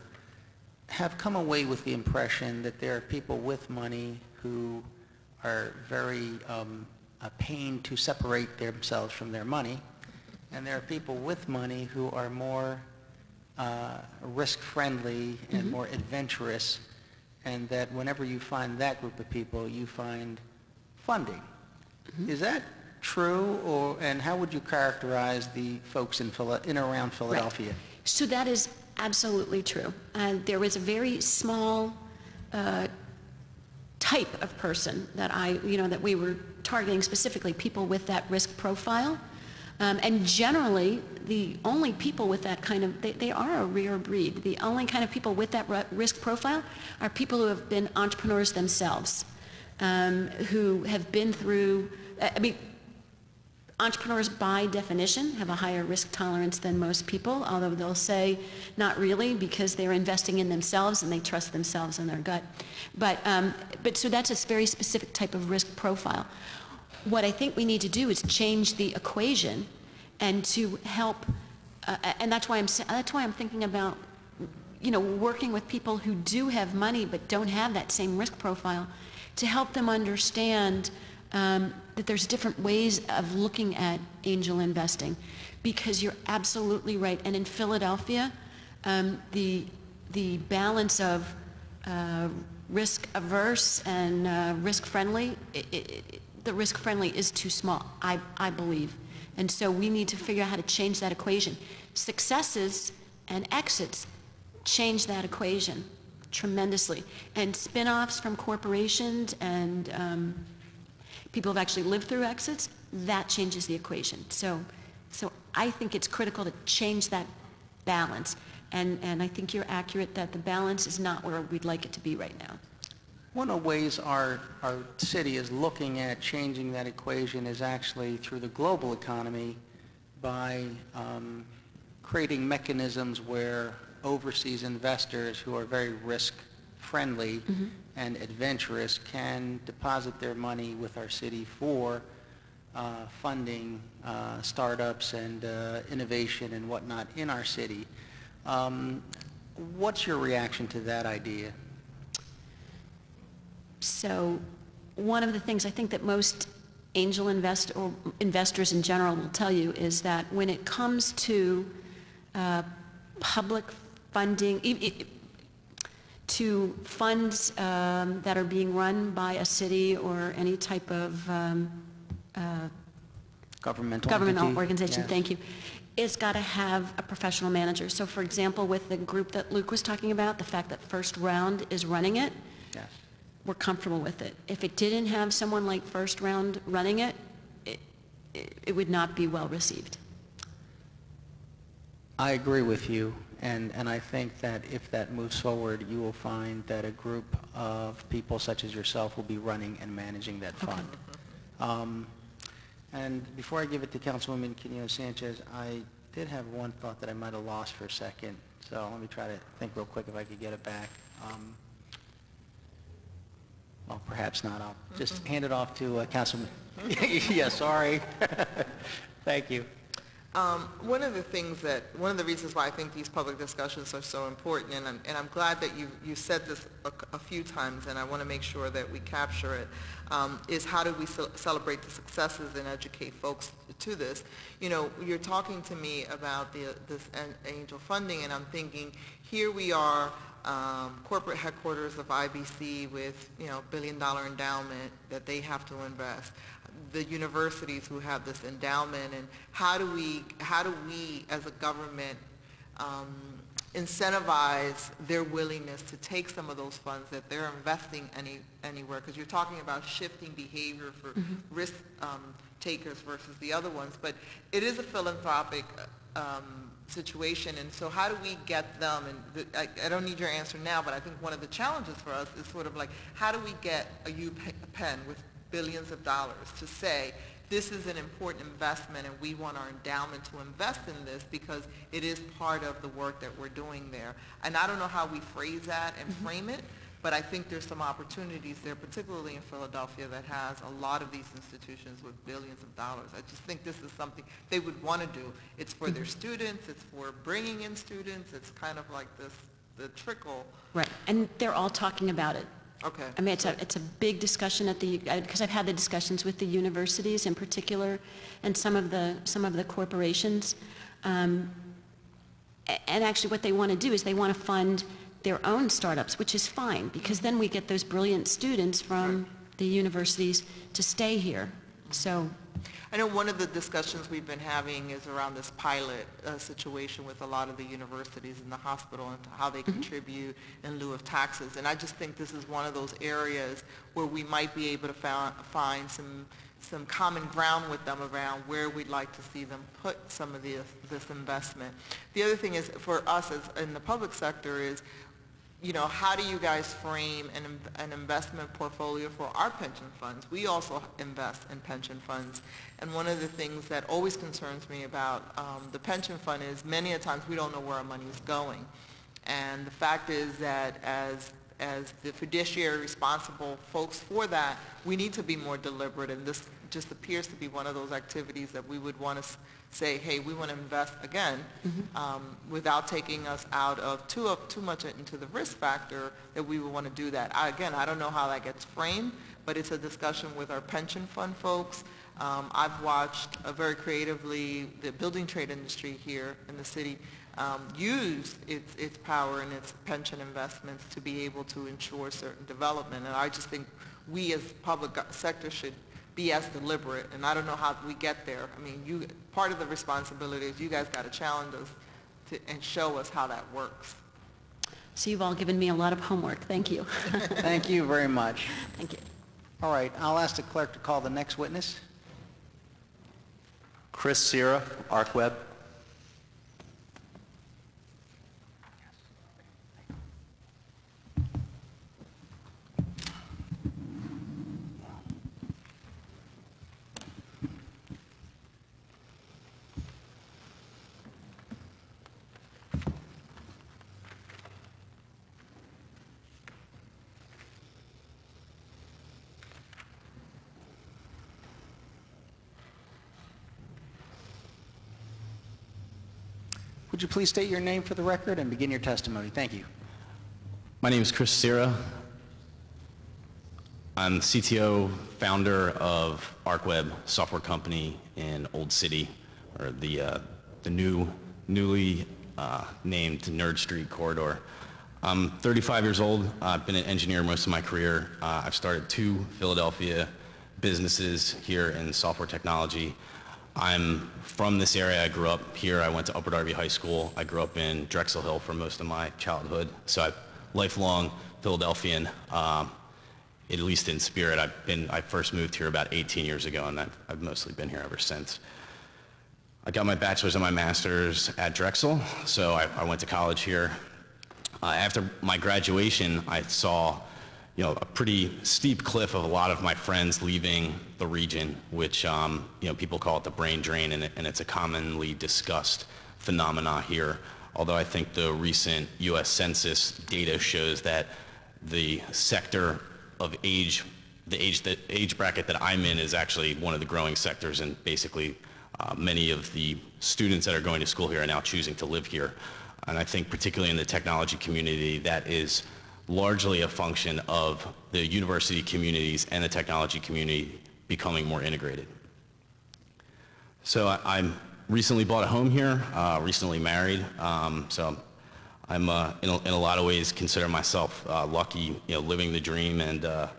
have come away with the impression that there are people with money who are very a pain to separate themselves from their money, and there are people with money who are more risk-friendly and more adventurous, and that whenever you find that group of people, you find funding. Is that true, and how would you characterize the folks in around Philadelphia? Right. So that is absolutely true. There was a very small type of person that that we were targeting specifically, people with that risk profile. And generally, the only people with that kind of, they are a rare breed. The only kind of people with that risk profile are people who have been entrepreneurs themselves, who have been through, I mean, entrepreneurs by definition have a higher risk tolerance than most people, although they'll say not really, because they're investing in themselves and they trust themselves and their gut. But so that's a very specific type of risk profile. What I think we need to do is change the equation, and to help, and that's why I'm thinking about, you know, working with people who do have money but don't have that same risk profile, to help them understand that there's different ways of looking at angel investing, because you're absolutely right. And in Philadelphia, the balance of risk averse and risk friendly, the risk friendly is too small, I believe. And so we need to figure out how to change that equation. Successes and exits change that equation tremendously. And spin-offs from corporations and people have actually lived through exits, that changes the equation. So I think it's critical to change that balance. And I think you're accurate that the balance is not where we'd like it to be right now. One of the ways our city is looking at changing that equation is actually through the global economy, by creating mechanisms where overseas investors who are very risk-friendly and adventurous can deposit their money with our city for funding startups and innovation and whatnot in our city. What's your reaction to that idea? So one of the things I think that most angel investors in general will tell you is that when it comes to public funding, to funds that are being run by a city or any type of governmental organization, yes. Thank you, it's got to have a professional manager. So for example, with the group that Luke was talking about, the fact that First Round is running it, yes. We're comfortable with it. If it didn't have someone like First Round running it, it would not be well received. I agree with you, and I think that if that moves forward, you will find that a group of people such as yourself will be running and managing that fund. Okay. And before I give it to Councilwoman Quiñones-Sanchez, I did have one thought that I might have lost for a second, so let me try to think real quick if I could get it back. Well, perhaps not. I'll just hand it off to Councilman. Yeah, sorry. Thank you. One of the reasons why I think these public discussions are so important, and I'm glad that you said this a few times, and I want to make sure that we capture it, is how do we celebrate the successes and educate folks to this? You know, you're talking to me about this angel funding, and I'm thinking, here we are, corporate headquarters of IBC with, you know, billion-dollar endowment that they have to invest. The universities who have this endowment, and how do we as a government incentivize their willingness to take some of those funds that they're investing anywhere? Because you're talking about shifting behavior for risk takers versus the other ones, but it is a philanthropic situation, and so how do we get them, and I don't need your answer now, but I think one of the challenges for us is sort of like, how do we get a UPenn with billions of dollars to say, this is an important investment and we want our endowment to invest in this because it is part of the work that we're doing there. And I don't know how we phrase that and frame it, but I think there's some opportunities there, particularly in Philadelphia, that has a lot of these institutions with billions of dollars. I just think this is something they would want to do. It's for their students, it's for bringing in students, it's kind of like this, the trickle. Right, and they're all talking about it. Okay. I mean, it's a big discussion at the, because I've had the discussions with the universities in particular, and some of the corporations, and actually what they want to do is they want to fund their own startups, which is fine, because then we get those brilliant students from the universities to stay here. So. I know one of the discussions we've been having is around this pilot situation with a lot of the universities and the hospital and how they contribute in lieu of taxes. And I just think this is one of those areas where we might be able to find some common ground with them around where we'd like to see them put some of this investment. The other thing is for us as in the public sector is, you know, how do you guys frame an investment portfolio for our pension funds? We also invest in pension funds. And one of the things that always concerns me about the pension fund is many a times we don't know where our money is going. And the fact is that as the fiduciary responsible folks for that, we need to be more deliberate. And this just appears to be one of those activities that we would want to say, hey, we want to invest again without taking us out of too much into the risk factor that we would want to do that. I don't know how that gets framed, but it's a discussion with our pension fund folks. I've watched very creatively the building trade industry here in the city use its power and its pension investments to be able to ensure certain development. And I just think we as public sector should be as deliberate, and I don't know how we get there. I mean, part of the responsibility is you guys got to challenge us and show us how that works. So you've all given me a lot of homework. Thank you. Thank you very much. Thank you. All right, I'll ask the clerk to call the next witness. Chris Sierra, ArcWeb. Would you please state your name for the record and begin your testimony? Thank you. My name is Chris Sierra. I'm the CTO, founder of ArcWeb software company in Old City, or the newly named Nerd Street corridor. I'm 35 years old. I've been an engineer most of my career. I've started 2 Philadelphia businesses here in software technology. I'm from this area. I grew up here. I went to Upper Darby High School. I grew up in Drexel Hill for most of my childhood. So I'm lifelong Philadelphian, at least in spirit. I first moved here about 18 years ago, and I've mostly been here ever since. I got my bachelor's and my master's at Drexel, so I went to college here. After my graduation, I saw, a pretty steep cliff of a lot of my friends leaving the region, which people call it the brain drain, and it's a commonly discussed phenomena here. Although I think the recent U.S. Census data shows that the sector of age, the age bracket that I'm in, is actually one of the growing sectors, and basically. Many of the students that are going to school here are now choosing to live here. And I think particularly in the technology community, that is largely a function of the university communities and the technology community becoming more integrated. So I recently bought a home here, recently married. So I'm in a lot of ways consider myself lucky, living the dream, and a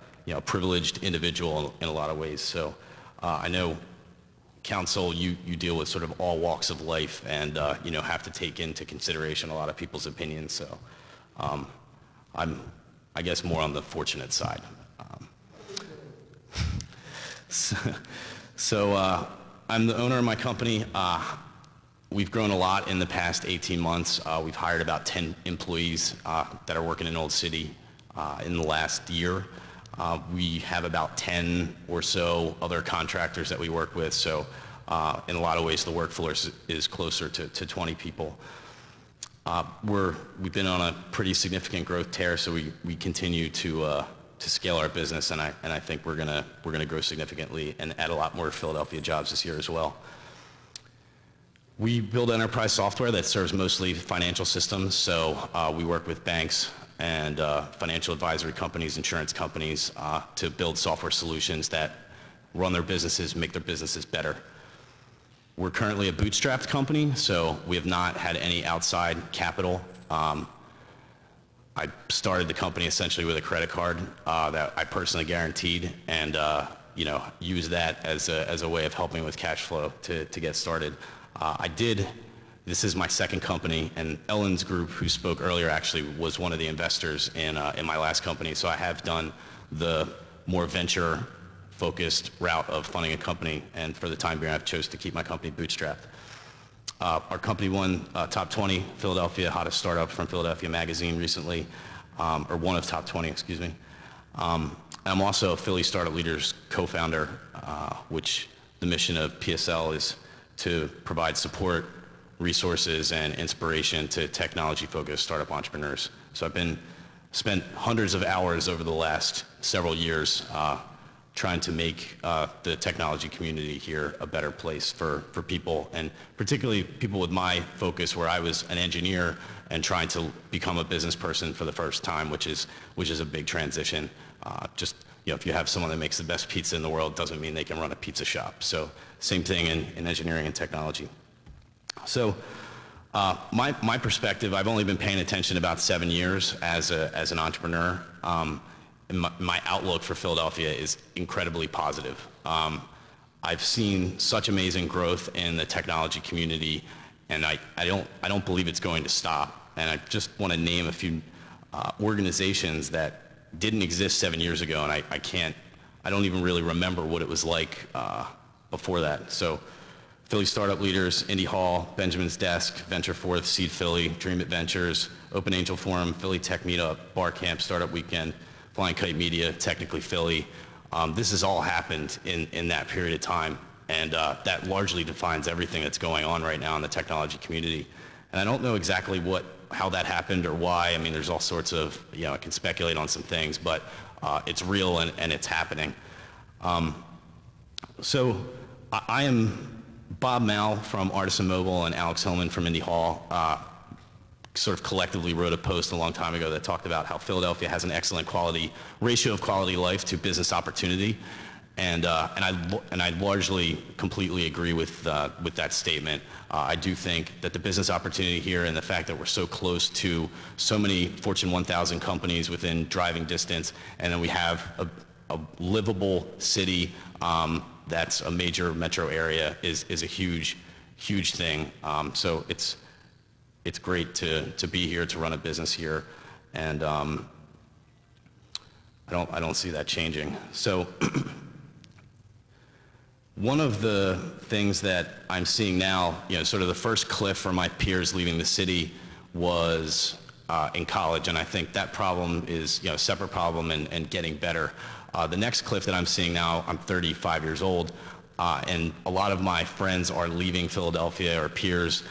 privileged individual in a lot of ways. So I know Council, you deal with sort of all walks of life, and have to take into consideration a lot of people's opinions. So I guess, more on the fortunate side. So I'm the owner of my company. We've grown a lot in the past 18 months. We've hired about 10 employees that are working in Old City in the last year. We have about 10 or so other contractors that we work with, so in a lot of ways the workforce is closer to 20 people. We've been on a pretty significant growth tear, so we continue to scale our business, and I think we're gonna grow significantly and add a lot more Philadelphia jobs this year as well. We build enterprise software that serves mostly financial systems, so we work with banks and financial advisory companies, insurance companies, to build software solutions that run their businesses, make their businesses better. We're currently a bootstrapped company, so we have not had any outside capital. I started the company essentially with a credit card that I personally guaranteed, and used that as a way of helping with cash flow to get started. This is my second company, and Ellen's group, who spoke earlier, actually was one of the investors in my last company. So I have done the more venture-focused route of funding a company, and for the time being, I've chosen to keep my company bootstrapped. Our company won Top 20 Philadelphia Hottest Startup from Philadelphia Magazine recently, or one of Top 20, excuse me. I'm also a Philly Startup Leaders co-founder, which the mission of PSL is to provide support, resources, and inspiration to technology-focused startup entrepreneurs. So I've spent hundreds of hours over the last several years trying to make the technology community here a better place for people, and particularly people with my focus, where I was an engineer and trying to become a business person for the first time, which is a big transition. If you have someone that makes the best pizza in the world, doesn't mean they can run a pizza shop. So same thing in engineering and technology. So my perspective, I've only been paying attention about 7 years as an entrepreneur. My outlook for Philadelphia is incredibly positive. I've seen such amazing growth in the technology community, and I don't believe it's going to stop. And I just want to name a few organizations that didn't exist 7 years ago, and I don't even really remember what it was like before that. So. Philly Startup Leaders, Indy Hall, Benjamin's Desk, Venture Forth, Seed Philly, DreamIt Ventures, Open Angel Forum, Philly Tech Meetup, Bar Camp, Startup Weekend, Flying Kite Media, Technically Philly. This has all happened in that period of time, and that largely defines everything that's going on right now in the technology community. And I don't know exactly how that happened or why. I mean, there's all sorts of, I can speculate on some things, but it's real and it's happening. So I am Bob Mal from Artisan Mobile and Alex Hillman from Indy Hall sort of collectively wrote a post a long time ago that talked about how Philadelphia has an excellent ratio of quality life to business opportunity. And I largely completely agree with that statement. I do think that the business opportunity here and the fact that we're so close to so many Fortune 1000 companies within driving distance, and then we have a livable city that's a major metro area is a huge thing. So it's great to be here, to run a business here, and I don't see that changing. So. One of the things that I'm seeing now, you know, sort of the first cliff for my peers leaving the city was in college, and I think that problem is, you know, a separate problem and getting better. The next cliff that I'm seeing now, I'm 35 years old, and a lot of my friends are leaving Philadelphia, or peers,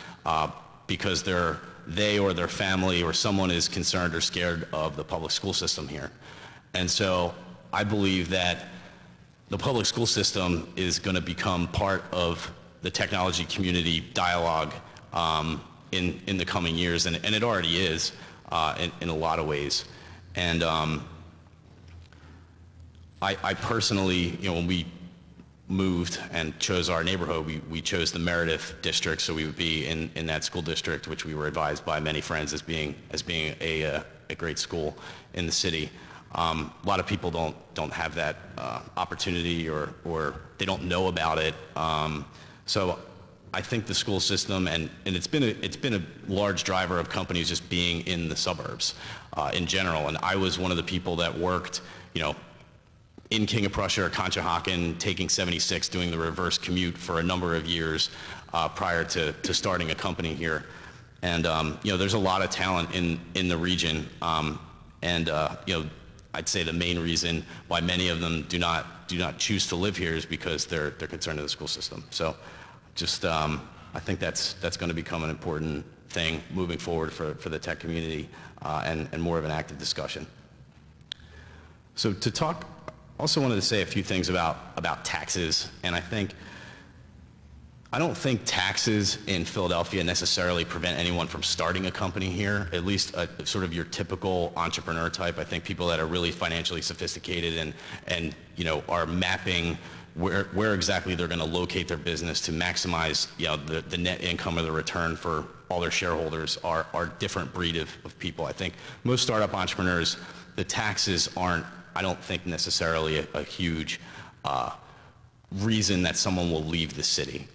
because they or their family or someone is concerned or scared of the public school system here. And so I believe that the public school system is going to become part of the technology community dialogue in the coming years, and it already is in a lot of ways. And I personally, you know, when we moved and chose our neighborhood, we chose the Meredith district, so we would be in that school district, which we were advised by many friends as being a great school in the city. A lot of people don't have that opportunity, or they don't know about it. So I think the school system, and it's been a large driver of companies just being in the suburbs in general. And I was one of the people that worked, you know, in King of Prussia or Conshohocken, taking 76, doing the reverse commute for a number of years prior to starting a company here. And you know, there's a lot of talent in the region, you know. I'd say the main reason why many of them do not choose to live here is because they're concerned with the school system. So, just I think that's going to become an important thing moving forward for the tech community and more of an active discussion. So to talk, also wanted to say a few things about taxes, and I don't think taxes in Philadelphia necessarily prevent anyone from starting a company here, at least a sort of your typical entrepreneur type. I think people that are really financially sophisticated and you know, are mapping where exactly they're going to locate their business to maximize, you know, the net income or the return for all their shareholders are a different breed of people. I think most startup entrepreneurs, the taxes aren't, I don't think, necessarily a huge reason that someone will leave the city.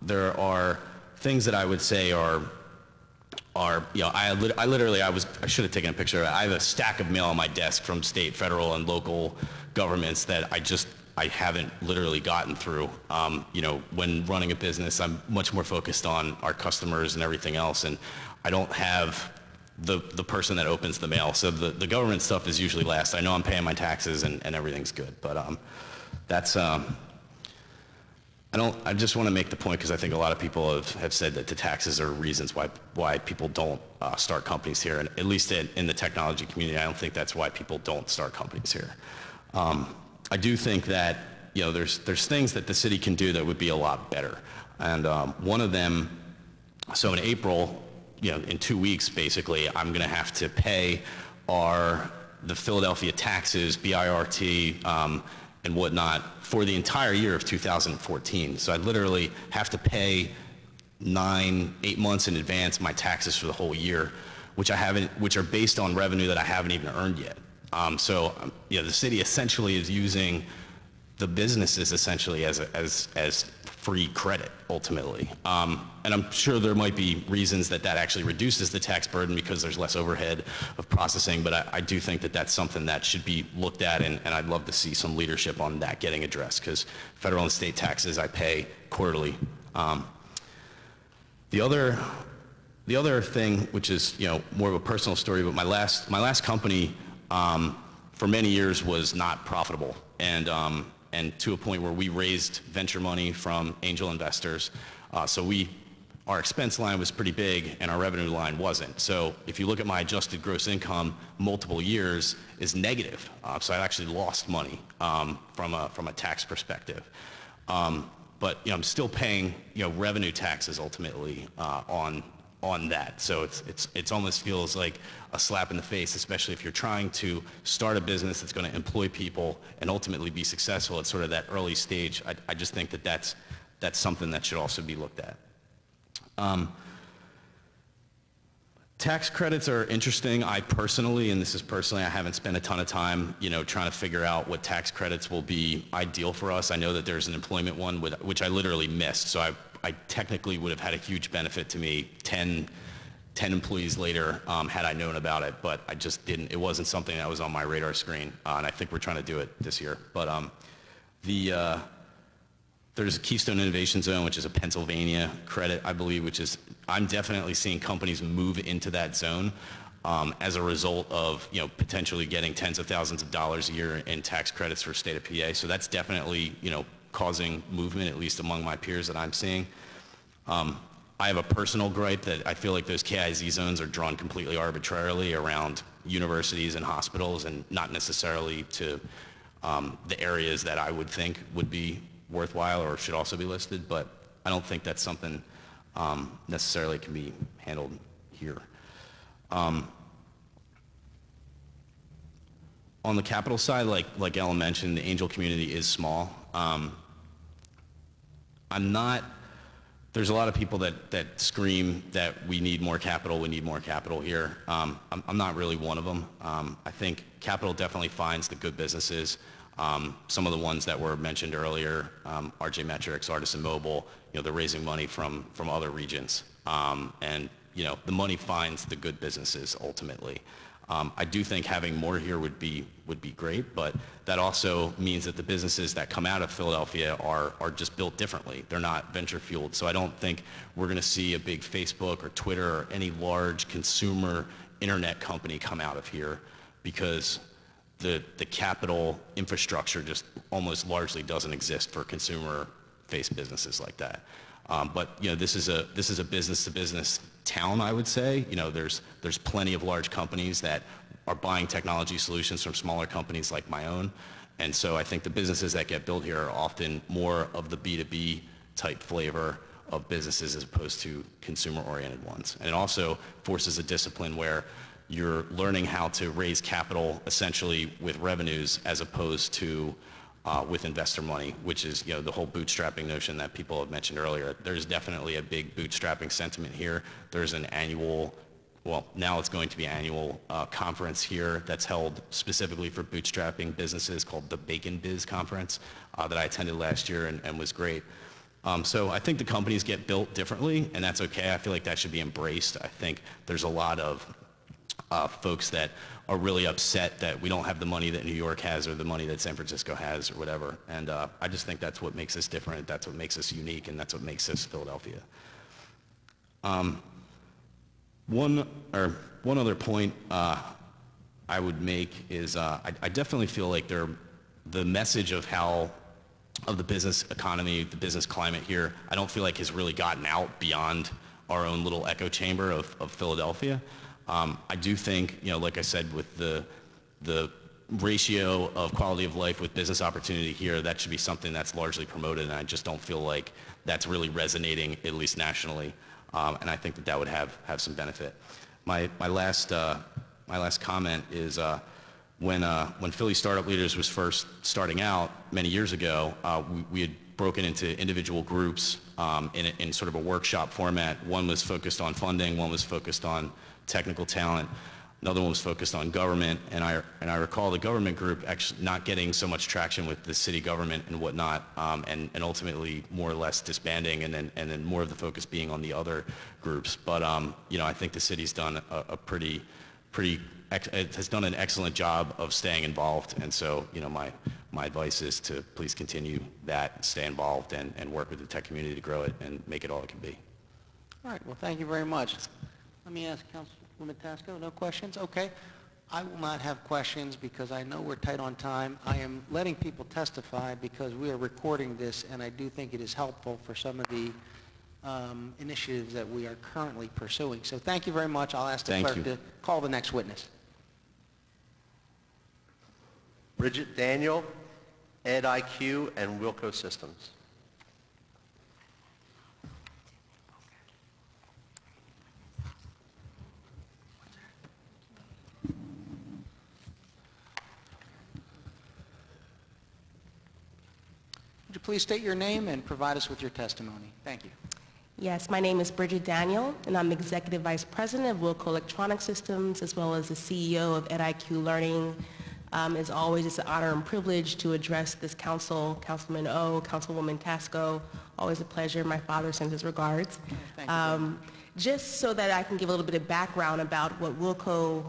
There are things that I would say are you know, I should have taken a picture of it. I have a stack of mail on my desk from state, federal, and local governments that I haven't literally gotten through. You know, when running a business, I'm much more focused on our customers and everything else, and I don't have the person that opens the mail. So the government stuff is usually last. I know I'm paying my taxes and everything's good, but that's. I just want to make the point, because I think a lot of people have said that the taxes are reasons why people don't start companies here, and at least in the technology community, I don't think that's why people don't start companies here. I do think that, you know, there's things that the city can do that would be a lot better, and one of them. So in April, you know, in 2 weeks basically, I'm going to have to pay the Philadelphia taxes, BIRT. And whatnot for the entire year of 2014. So I literally have to pay 8 months in advance my taxes for the whole year, which are based on revenue that I haven't even earned yet. So you know, the city essentially is using the businesses essentially as free credit ultimately. And I'm sure there might be reasons that actually reduces the tax burden because there's less overhead of processing, but I do think that's something that should be looked at, and I'd love to see some leadership on that getting addressed, because federal and state taxes I pay quarterly. The other thing, which is, you know, more of a personal story, but my last company for many years was not profitable, and to a point where we raised venture money from angel investors. So our expense line was pretty big and our revenue line wasn't. So if you look at my adjusted gross income, multiple years is negative. So I actually lost money from a tax perspective. But you know, I'm still paying, you know, revenue taxes ultimately on that. So it's almost feels like a slap in the face, especially if you're trying to start a business that's going to employ people and ultimately be successful at sort of that early stage. I just think that that's something that should also be looked at. Tax credits are interesting. I personally, and this is personally, I haven't spent a ton of time, you know, trying to figure out what tax credits will be ideal for us. I know that there's an employment one, with, which I literally missed, so I technically would have had a huge benefit to me 10 employees later had I known about it, but I just didn't. It wasn't something that was on my radar screen, and I think we're trying to do it this year. But there's a Keystone Innovation Zone, which is a Pennsylvania credit, I believe, which is, I'm definitely seeing companies move into that zone as a result of, you know, potentially getting tens of thousands of dollars a year in tax credits for state of PA. So that's definitely, you know, causing movement, at least among my peers that I'm seeing. I have a personal gripe that I feel like those KIZ zones are drawn completely arbitrarily around universities and hospitals and not necessarily to the areas that I would think would be worthwhile or should also be listed, but I don't think that's something necessarily can be handled here. On the capital side, like Ellen mentioned, the angel community is small. There's a lot of people that scream that we need more capital here. I'm not really one of them. I think capital definitely finds the good businesses. Some of the ones that were mentioned earlier, RJ Metrics, Artisan Mobile, you know, they're raising money from other regions. And, you know, the money finds the good businesses ultimately. I do think having more here would be great, but that also means that the businesses that come out of Philadelphia are just built differently. They're not venture fueled. So I don't think we're going to see a big Facebook or Twitter or any large consumer internet company come out of here, because the capital infrastructure just almost largely doesn't exist for consumer-faced businesses like that. But you know, this is a business-to-business town, I would say. You know, there's plenty of large companies that are buying technology solutions from smaller companies like my own, and so I think the businesses that get built here are often more of the B2B type flavor of businesses as opposed to consumer-oriented ones. And it also forces a discipline where you're learning how to raise capital essentially with revenues as opposed to with investor money, which is, you know, the whole bootstrapping notion that people have mentioned earlier. There's definitely a big bootstrapping sentiment here. There's an annual, well, now it's going to be annual conference here that's held specifically for bootstrapping businesses called the Bacon Biz Conference that I attended last year and was great. So I think the companies get built differently, and that's okay. I feel like that should be embraced. I think there's a lot of folks that are really upset that we don't have the money that New York has or the money that San Francisco has or whatever. And I just think that's what makes us different, that's what makes us unique, and that's what makes us Philadelphia. One other point I would make is I definitely feel like the message of the business economy, the business climate here, I don't feel like has really gotten out beyond our own little echo chamber of Philadelphia. I do think, you know, like I said, with the ratio of quality of life with business opportunity here, that should be something that's largely promoted, and I just don't feel like that's really resonating, at least nationally, and I think that would have some benefit. My last comment is when Philly Startup Leaders was first starting out many years ago, we had broken into individual groups in sort of a workshop format. One was focused on funding, one was focused on technical talent, another one was focused on government, and I recall the government group actually not getting so much traction with the city government and whatnot, and ultimately more or less disbanding, and then more of the focus being on the other groups. But you know, I think the city's done a it has done an excellent job of staying involved, and so, you know, my advice is to please continue that, stay involved, and work with the tech community to grow it and make it all it can be. All right. Well, thank you very much. Let me ask Councilwoman Tasco, no questions? Okay. I will not have questions because I know we're tight on time. I am letting people testify because we are recording this, and I do think it is helpful for some of the initiatives that we are currently pursuing. So thank you very much. I'll ask the clerk to call the next witness. Bridget Daniel, EdIQ, and Wilco Systems. Would you please state your name and provide us with your testimony? Thank you. Yes, my name is Bridget Daniel, and I'm Executive Vice President of Wilco Electronic Systems, as well as the CEO of EdIQ Learning. As always, it's an honor and privilege to address this council, Councilman Oh, Councilwoman Casco. Always a pleasure. My father sends his regards. Thank you. Just so that I can give a little bit of background about what Wilco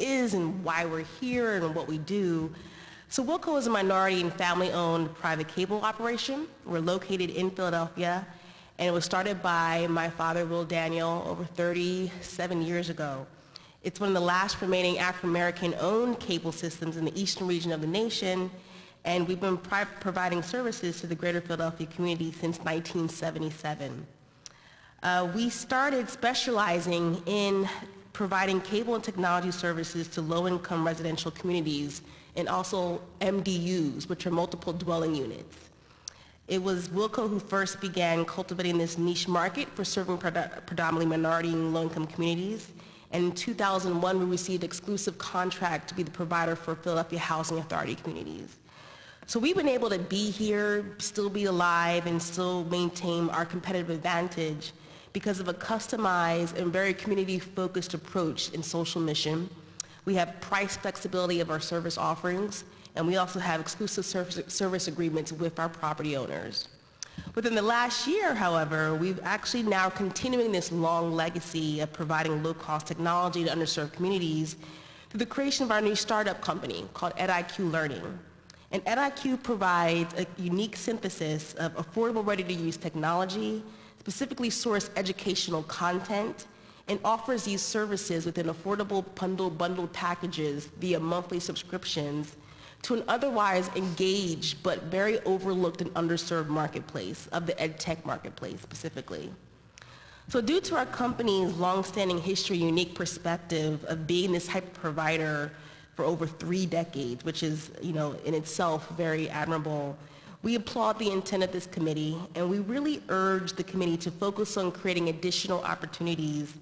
is and why we're here and what we do. So Wilco is a minority and family-owned private cable operation. We're located in Philadelphia, and it was started by my father, Will Daniel, over 37 years ago. It's one of the last remaining African-American-owned cable systems in the eastern region of the nation, and we've been providing services to the greater Philadelphia community since 1977. We started specializing in providing cable and technology services to low-income residential communities and also MDUs, which are multiple dwelling units. It was Wilco who first began cultivating this niche market for serving predominantly minority and low-income communities. And in 2001, we received exclusive contract to be the provider for Philadelphia Housing Authority communities. So we've been able to be here, still be alive, and still maintain our competitive advantage because of a customized and very community-focused approach and social mission. We have price flexibility of our service offerings, and we also have exclusive service agreements with our property owners. Within the last year, however, we've actually now continuing this long legacy of providing low-cost technology to underserved communities through the creation of our new startup company called EdIQ Learning. And EdIQ provides a unique synthesis of affordable, ready-to-use technology, specifically sourced educational content, and offers these services within affordable bundled packages via monthly subscriptions to an otherwise engaged but very overlooked and underserved marketplace of the EdTech marketplace specifically. So due to our company's longstanding history, unique perspective of being this type of provider for over 3 decades, which is, you know, in itself very admirable, we applaud the intent of this committee, and we really urge the committee to focus on creating additional opportunities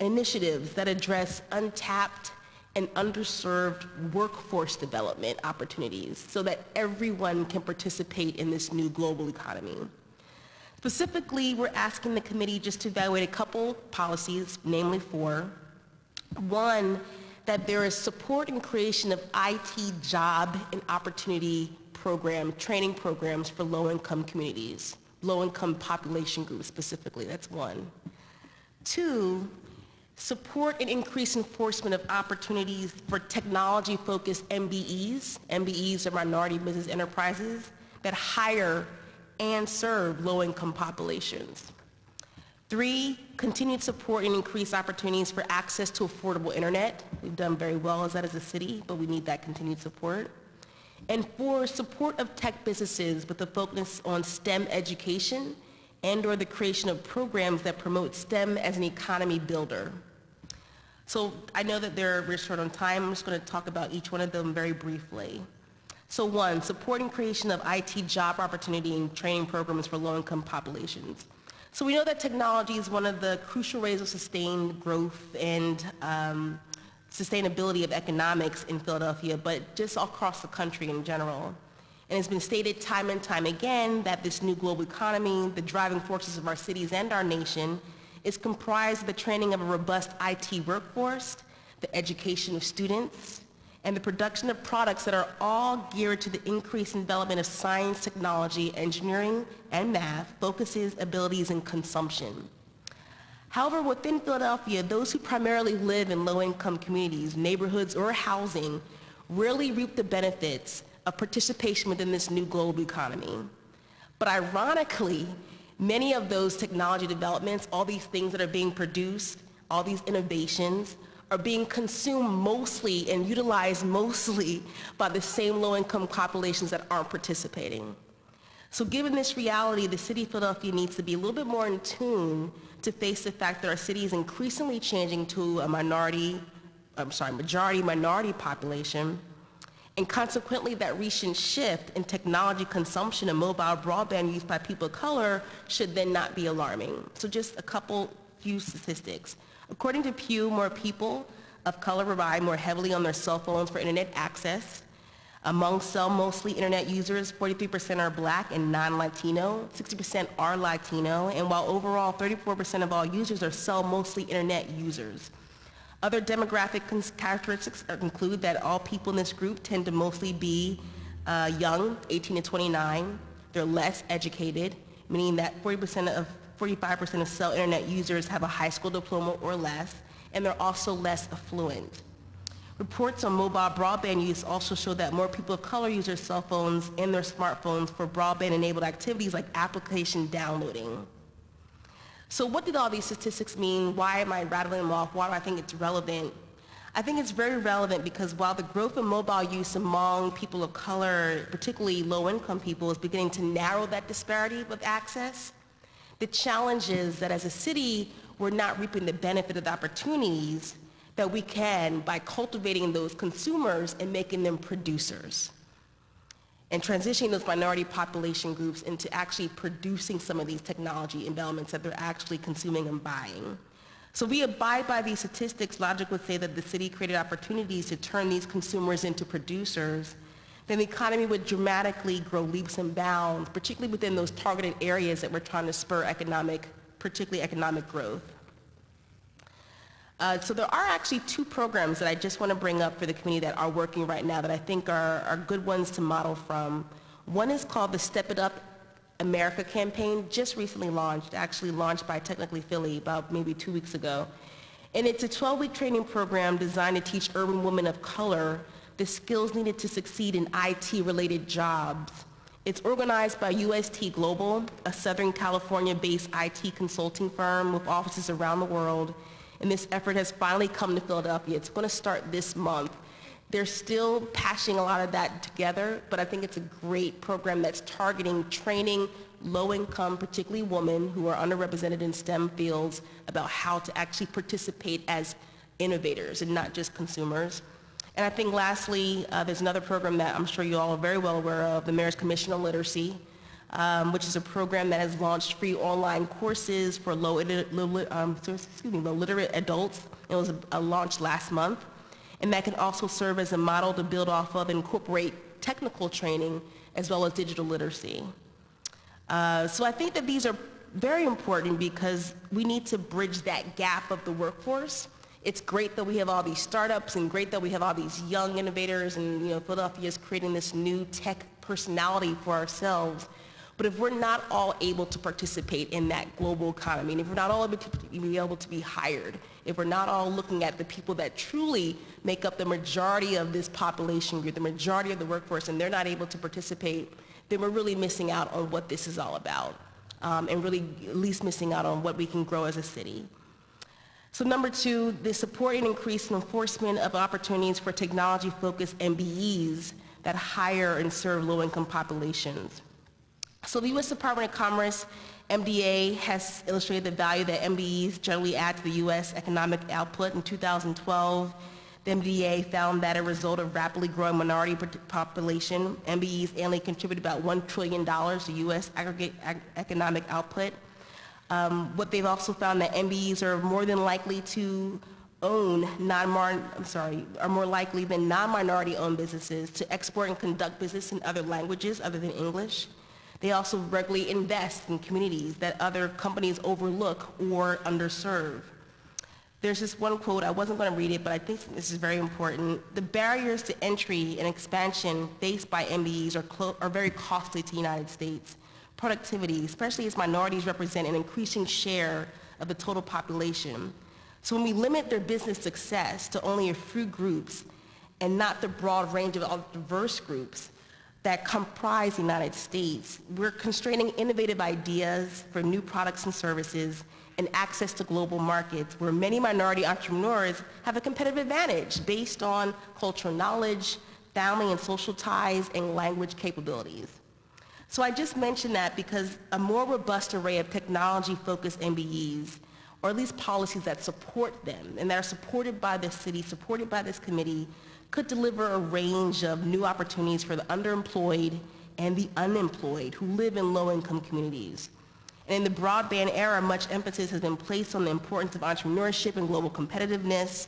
and initiatives that address untapped and underserved workforce development opportunities so that everyone can participate in this new global economy. Specifically, we're asking the committee just to evaluate a couple policies, namely 4. One, that there is support and creation of IT job and opportunity training programs for low-income communities, low-income population groups specifically, that's 1. 2, support and increase enforcement of opportunities for technology-focused MBEs. MBEs are minority business enterprises that hire and serve low-income populations. 3, continued support and increased opportunities for access to affordable internet. We've done very well as that as a city, but we need that continued support. And 4, support of tech businesses with a focus on STEM education and/or the creation of programs that promote STEM as an economy builder. So I know that we're short on time. I'm just going to talk about each one of them very briefly. So 1, supporting creation of IT job opportunity and training programs for low-income populations. So we know that technology is one of the crucial ways of sustained growth and sustainability of economics in Philadelphia, but just across the country in general. And it's been stated time and time again that this new global economy, the driving forces of our cities and our nation, is comprised of the training of a robust IT workforce, the education of students, and the production of products that are all geared to the increase and development of science, technology, engineering, and math, focuses, abilities, and consumption. However, within Philadelphia, those who primarily live in low-income communities, neighborhoods, or housing rarely reap the benefits of participation within this new global economy. But ironically, many of those technology developments, all these things that are being produced, all these innovations, are being consumed mostly and utilized mostly by the same low-income populations that aren't participating. So given this reality, the city of Philadelphia needs to be a little bit more in tune to face the fact that our city is increasingly changing to a majority-minority population, and consequently that recent shift in technology consumption and mobile broadband use by people of color should then not be alarming. So just a few statistics. According to Pew, more people of color rely more heavily on their cell phones for internet access. Among some mostly internet users, 43% are Black and non-Latino, 60% are Latino, and while overall 34% of all users are cell mostly internet users. Other demographic characteristics include that all people in this group tend to mostly be young, 18 to 29. They're less educated, meaning that 45% of cell internet users have a high school diploma or less, and they're also less affluent. Reports on mobile broadband use also show that more people of color use their cell phones and their smartphones for broadband-enabled activities like application downloading. So what did all these statistics mean? Why am I rattling them off? Why do I think it's relevant? I think it's very relevant because while the growth of mobile use among people of color, particularly low-income people, is beginning to narrow that disparity of access, the challenge is that as a city, we're not reaping the benefit of the opportunities that we can by cultivating those consumers and making them producers and transitioning those minority population groups into actually producing some of these technology developments that they're actually consuming and buying. So we abide by these statistics. Logic would say that the city created opportunities to turn these consumers into producers. Then the economy would dramatically grow leaps and bounds, particularly within those targeted areas that we're trying to spur economic, particularly economic growth. So there are actually two programs that I just want to bring up for the community that are working right now that I think are good ones to model from. One is called the Step It Up America campaign, just recently launched, actually launched by Technically Philly about maybe 2 weeks ago. And it's a 12-week training program designed to teach urban women of color the skills needed to succeed in IT-related jobs. It's organized by UST Global, a Southern California-based IT consulting firm with offices around the world. And this effort has finally come to Philadelphia. It's going to start this month. They're still patching a lot of that together, but I think it's a great program that's targeting training low-income, particularly women who are underrepresented in STEM fields, about how to actually participate as innovators and not just consumers. And I think lastly, there's another program that I'm sure you all are very well aware of, the Mayor's Commission on Literacy, which is a program that has launched free online courses for low literate adults. It was launched last month. And that can also serve as a model to build off of and incorporate technical training as well as digital literacy. So I think that these are very important because we need to bridge that gap of the workforce. It's great that we have all these startups and great that we have all these young innovators, and you know, Philadelphia is creating this new tech personality for ourselves. But if we're not all able to participate in that global economy, and if we're not all able to be hired, if we're not all looking at the people that truly make up the majority of this population group, the majority of the workforce, and they're not able to participate, then we're really missing out on what this is all about, and really at least missing out on what we can grow as a city. So number two, the support and increase in enforcement of opportunities for technology-focused MBEs that hire and serve low-income populations. So the U.S. Department of Commerce, MDA, has illustrated the value that MBEs generally add to the U.S. economic output. In 2012, the MDA found that as a result of rapidly growing minority population, MBEs annually contribute about $1 trillion to U.S. aggregate economic output. What they've also found that MBEs are more than likely to own non-minority owned businesses, to export and conduct business in other languages other than English. They also regularly invest in communities that other companies overlook or underserve. There's this one quote, I wasn't going to read it, but I think this is very important. The barriers to entry and expansion faced by MBEs are very costly to the United States. Productivity, especially as minorities represent an increasing share of the total population. So when we limit their business success to only a few groups and not the broad range of all diverse groups that comprise the United States, we're constraining innovative ideas for new products and services and access to global markets where many minority entrepreneurs have a competitive advantage based on cultural knowledge, family and social ties, and language capabilities. So I just mentioned that because a more robust array of technology-focused MBEs, or at least policies that support them and that are supported by this city, supported by this committee, could deliver a range of new opportunities for the underemployed and the unemployed who live in low-income communities. And in the broadband era, much emphasis has been placed on the importance of entrepreneurship and global competitiveness.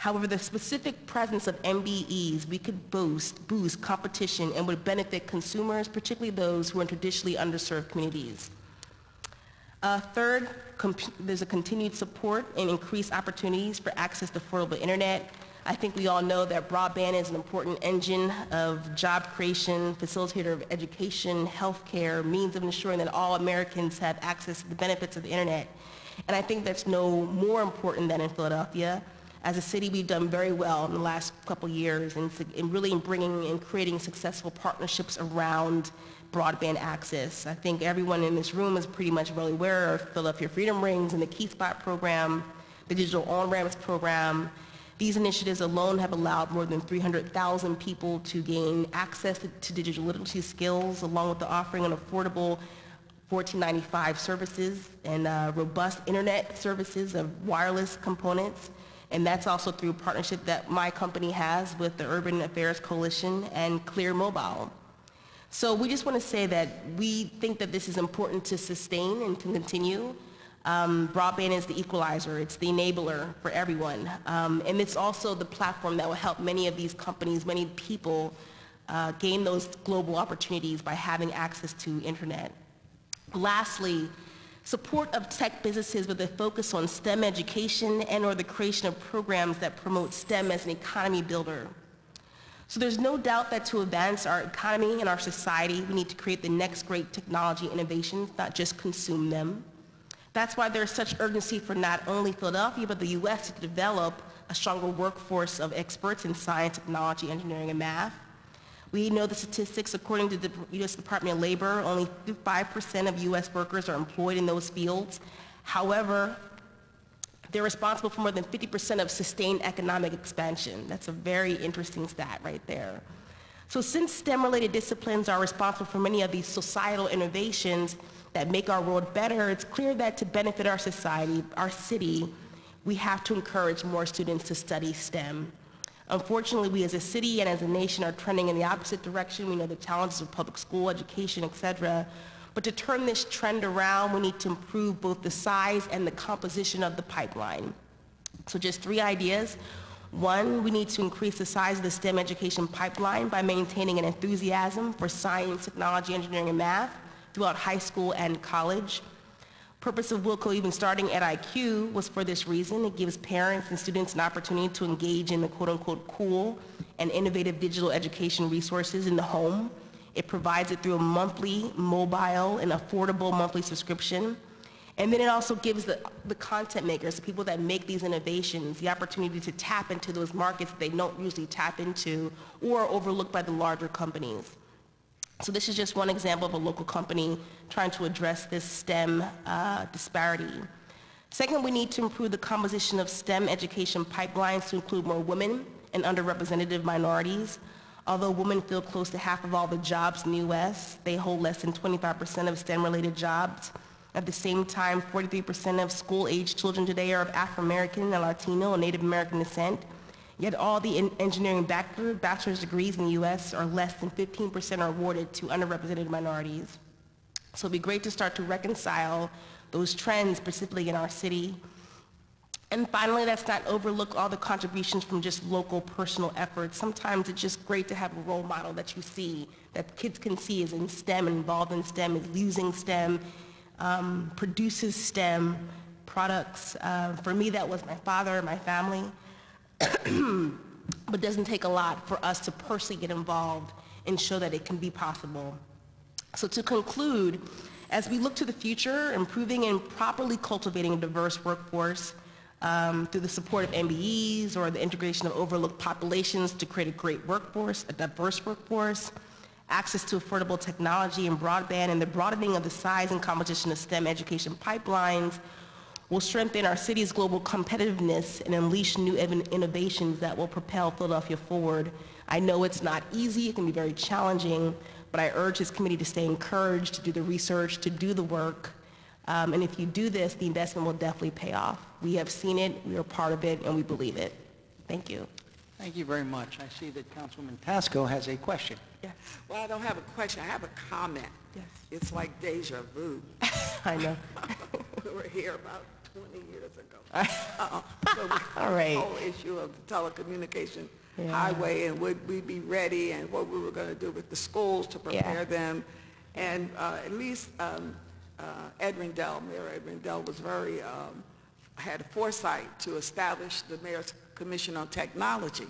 However, the specific presence of MBEs we could boost competition and would benefit consumers, particularly those who are in traditionally underserved communities. Third, there's a continued support and increased opportunities for access to affordable internet. I think we all know that broadband is an important engine of job creation, facilitator of education, healthcare, means of ensuring that all Americans have access to the benefits of the internet. And I think that's no more important than in Philadelphia. As a city, we've done very well in the last couple years in really bringing and creating successful partnerships around broadband access. I think everyone in this room is pretty much well aware of Philadelphia Freedom Rings and the KeySpot program, the Digital On-Ramps program. These initiatives alone have allowed more than 300,000 people to gain access to digital literacy skills, along with the offering of affordable $14.95 services and robust internet services of wireless components. And that's also through a partnership that my company has with the Urban Affairs Coalition and Clear Mobile. So we just want to say that we think that this is important to sustain and to continue. Broadband is the equalizer. It's the enabler for everyone. And it's also the platform that will help many of these companies, many people gain those global opportunities by having access to internet. Lastly, support of tech businesses with a focus on STEM education and or the creation of programs that promote STEM as an economy builder. So there's no doubt that to advance our economy and our society, we need to create the next great technology innovations, not just consume them. That's why there's such urgency for not only Philadelphia, but the U.S. to develop a stronger workforce of experts in science, technology, engineering, and math. We know the statistics, according to the U.S. Department of Labor, only 5% of U.S. workers are employed in those fields. However, they're responsible for more than 50% of sustained economic expansion. That's a very interesting stat right there. So since STEM-related disciplines are responsible for many of these societal innovations that make our world better, it's clear that to benefit our society, our city, we have to encourage more students to study STEM. Unfortunately, we as a city and as a nation are trending in the opposite direction. We know the challenges of public school, education, et cetera. But to turn this trend around, we need to improve both the size and the composition of the pipeline. So just three ideas. One, we need to increase the size of the STEM education pipeline by maintaining an enthusiasm for science, technology, engineering, and math throughout high school and college. Purpose of Wilco even starting EdIQ was for this reason. It gives parents and students an opportunity to engage in the quote-unquote cool and innovative digital education resources in the home. It provides it through a monthly, mobile, and affordable monthly subscription. And then it also gives the content makers, the people that make these innovations, the opportunity to tap into those markets that they don't usually tap into or are overlooked by the larger companies. So this is just one example of a local company trying to address this STEM disparity. Second, we need to improve the composition of STEM education pipelines to include more women and underrepresented minorities. Although women fill close to half of all the jobs in the U.S., they hold less than 25% of STEM-related jobs. At the same time, 43% of school-aged children today are of Afro-American and Latino and Native American descent. Yet all the engineering bachelor's degrees in the U.S. are less than 15% are awarded to underrepresented minorities. So it'd be great to start to reconcile those trends, specifically in our city. And finally, let's not overlook all the contributions from just local personal efforts. Sometimes it's just great to have a role model that you see, that kids can see is in STEM, involved in STEM, is using STEM, produces STEM products. For me, that was my father and my family. But it doesn't take a lot for us to personally get involved and show that it can be possible. So to conclude, as we look to the future, improving and properly cultivating a diverse workforce through the support of MBEs or the integration of overlooked populations to create a great workforce, a diverse workforce, access to affordable technology and broadband, and the broadening of the size and composition of STEM education pipelines, will strengthen our city's global competitiveness and unleash new innovations that will propel Philadelphia forward. I know it's not easy, it can be very challenging, but I urge this committee to stay encouraged, to do the research, to do the work. And if you do this, the investment will definitely pay off. We have seen it, we are part of it, and we believe it. Thank you. Thank you very much. I see that Councilwoman Pascoe has a question. Yes. Well, I don't have a question, I have a comment. Yes. It's like deja vu. I know. We were here about 20 years ago. So all right. The whole issue of the telecommunication highway and would we be ready and what we were going to do with the schools to prepare them. And at least Ed Rendell, Mayor Ed Rendell was very, had foresight to establish the Mayor's Commission on Technology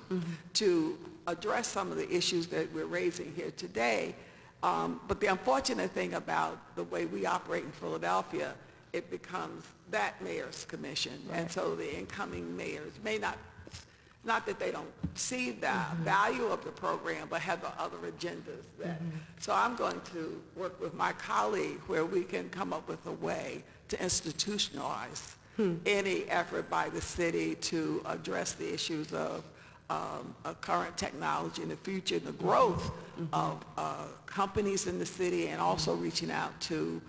to address some of the issues that we're raising here today. But the unfortunate thing about the way we operate in Philadelphia, it becomes that mayor's commission. Right. And so the incoming mayors may not that they don't see the value of the program, but have the other agendas. That. So I'm going to work with my colleague where we can come up with a way to institutionalize any effort by the city to address the issues of current technology in the future, the growth of companies in the city, and also reaching out to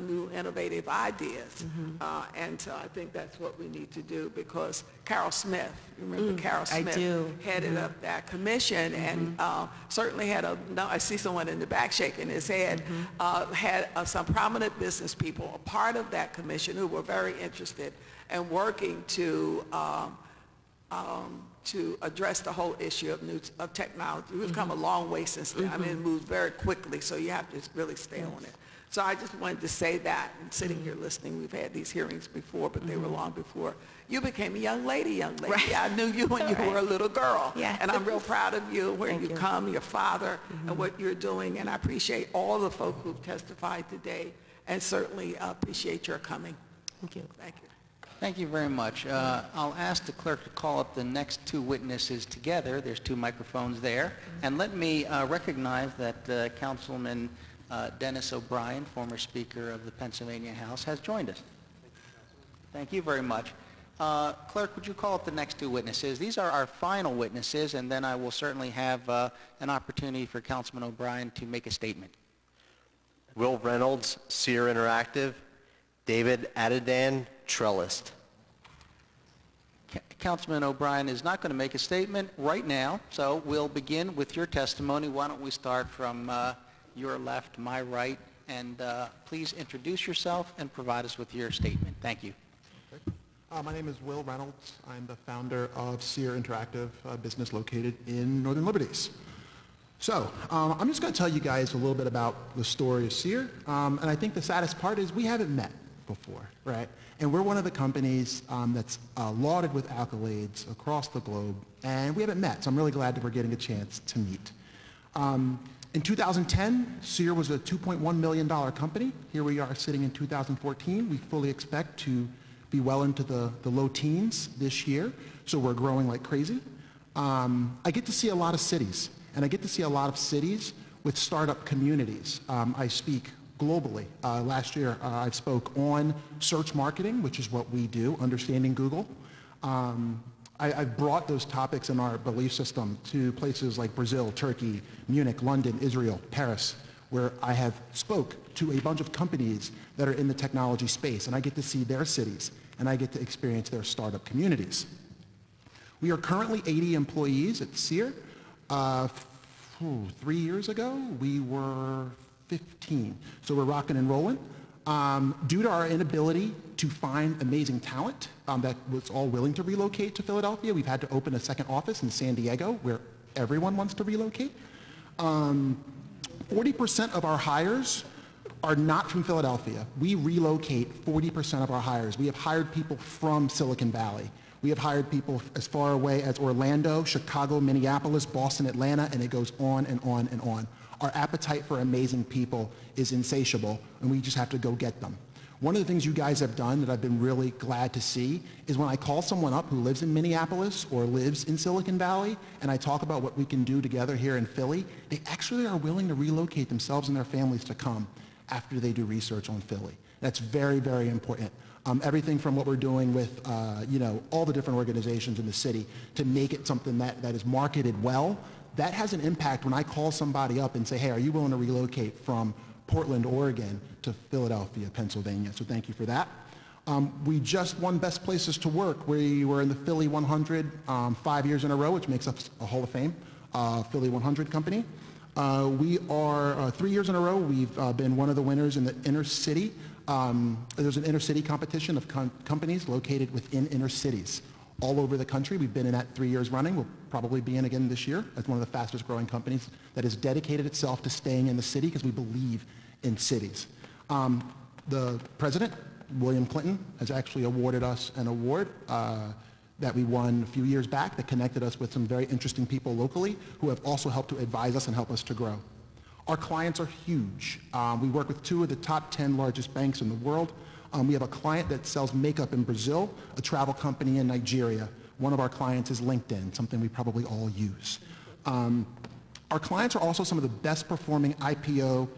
new innovative ideas. And so I think that's what we need to do because Carol Smith, remember Carol Smith? I do. Headed up that commission and certainly had a, I see someone in the back shaking his head, had some prominent business people, a part of that commission who were very interested in working to address the whole issue of new technology. We've come a long way since then. I mean, it moves very quickly, so you have to really stay on it. So I just wanted to say that, and sitting here listening, we've had these hearings before, but they were long before. You became a young lady. Right. I knew you when you were a little girl, and I'm real proud of you, where you come, your father, and what you're doing, and I appreciate all the folks who've testified today, and certainly appreciate your coming. Thank you. Thank you. Thank you very much. I'll ask the clerk to call up the next two witnesses together. There's two microphones there. And let me recognize that Councilman Dennis O'Brien, former Speaker of the Pennsylvania House, has joined us. Thank you very much. Clerk, would you call up the next two witnesses? These are our final witnesses, and then I will certainly have an opportunity for Councilman O'Brien to make a statement. Will Reynolds, Seer Interactive. David Adedan, Trellist. Councilman O'Brien is not going to make a statement right now, so we'll begin with your testimony. Why don't we start from your left, my right, and please introduce yourself and provide us with your statement. Thank you. My name is Will Reynolds. I'm the founder of Sierra Interactive, a business located in Northern Liberties. So, I'm just going to tell you guys a little bit about the story of Seer, and I think the saddest part is we haven't met before, right? And we're one of the companies that's lauded with accolades across the globe, and we haven't met, so I'm really glad that we're getting a chance to meet. In 2010, Seer was a $2.1 million company. Here we are sitting in 2014. We fully expect to be well into the low teens this year, so we're growing like crazy. I get to see a lot of cities, and I get to see a lot of cities with startup communities. I speak globally. Last year, I spoke on search marketing, which is what we do, understanding Google. I've brought those topics in our belief system to places like Brazil, Turkey, Munich, London, Israel, Paris, where I have spoke to a bunch of companies that are in the technology space, and I get to see their cities, and I get to experience their startup communities. We are currently 80 employees at Seer. 3 years ago, we were 15, so we're rocking and rolling. Due to our inability to find amazing talent that was all willing to relocate to Philadelphia, we've had to open a second office in San Diego where everyone wants to relocate. 40% of our hires are not from Philadelphia. We relocate 40% of our hires. We have hired people from Silicon Valley. We have hired people as far away as Orlando, Chicago, Minneapolis, Boston, Atlanta, and it goes on and on and on. Our appetite for amazing people is insatiable, and we just have to go get them. One of the things you guys have done that I've been really glad to see is when I call someone up who lives in Minneapolis or lives in Silicon Valley, and I talk about what we can do together here in Philly, they actually are willing to relocate themselves and their families to come after they do research on Philly. That's very, very important. Everything from what we're doing with, you know, all the different organizations in the city to make it something that is marketed well, that has an impact when I call somebody up and say, hey, are you willing to relocate from Portland, Oregon to Philadelphia, Pennsylvania? So thank you for that. We just won Best Places to Work. We were in the Philly 100 5 years in a row, which makes us a Hall of Fame Philly 100 company. We are 3 years in a row. We've been one of the winners in the inner city There's an inner-city competition of companies located within inner cities all over the country. We've been in that 3 years running. We'll probably be in again this year as one of the fastest growing companies that has dedicated itself to staying in the city because we believe in cities. The president, William Clinton, has actually awarded us an award that we won a few years back that connected us with some very interesting people locally who have also helped to advise us and help us to grow. Our clients are huge. We work with two of the top 10 largest banks in the world. We have a client that sells makeup in Brazil, a travel company in Nigeria. One of our clients is LinkedIn, something we probably all use. Our clients are also some of the best performing IPO,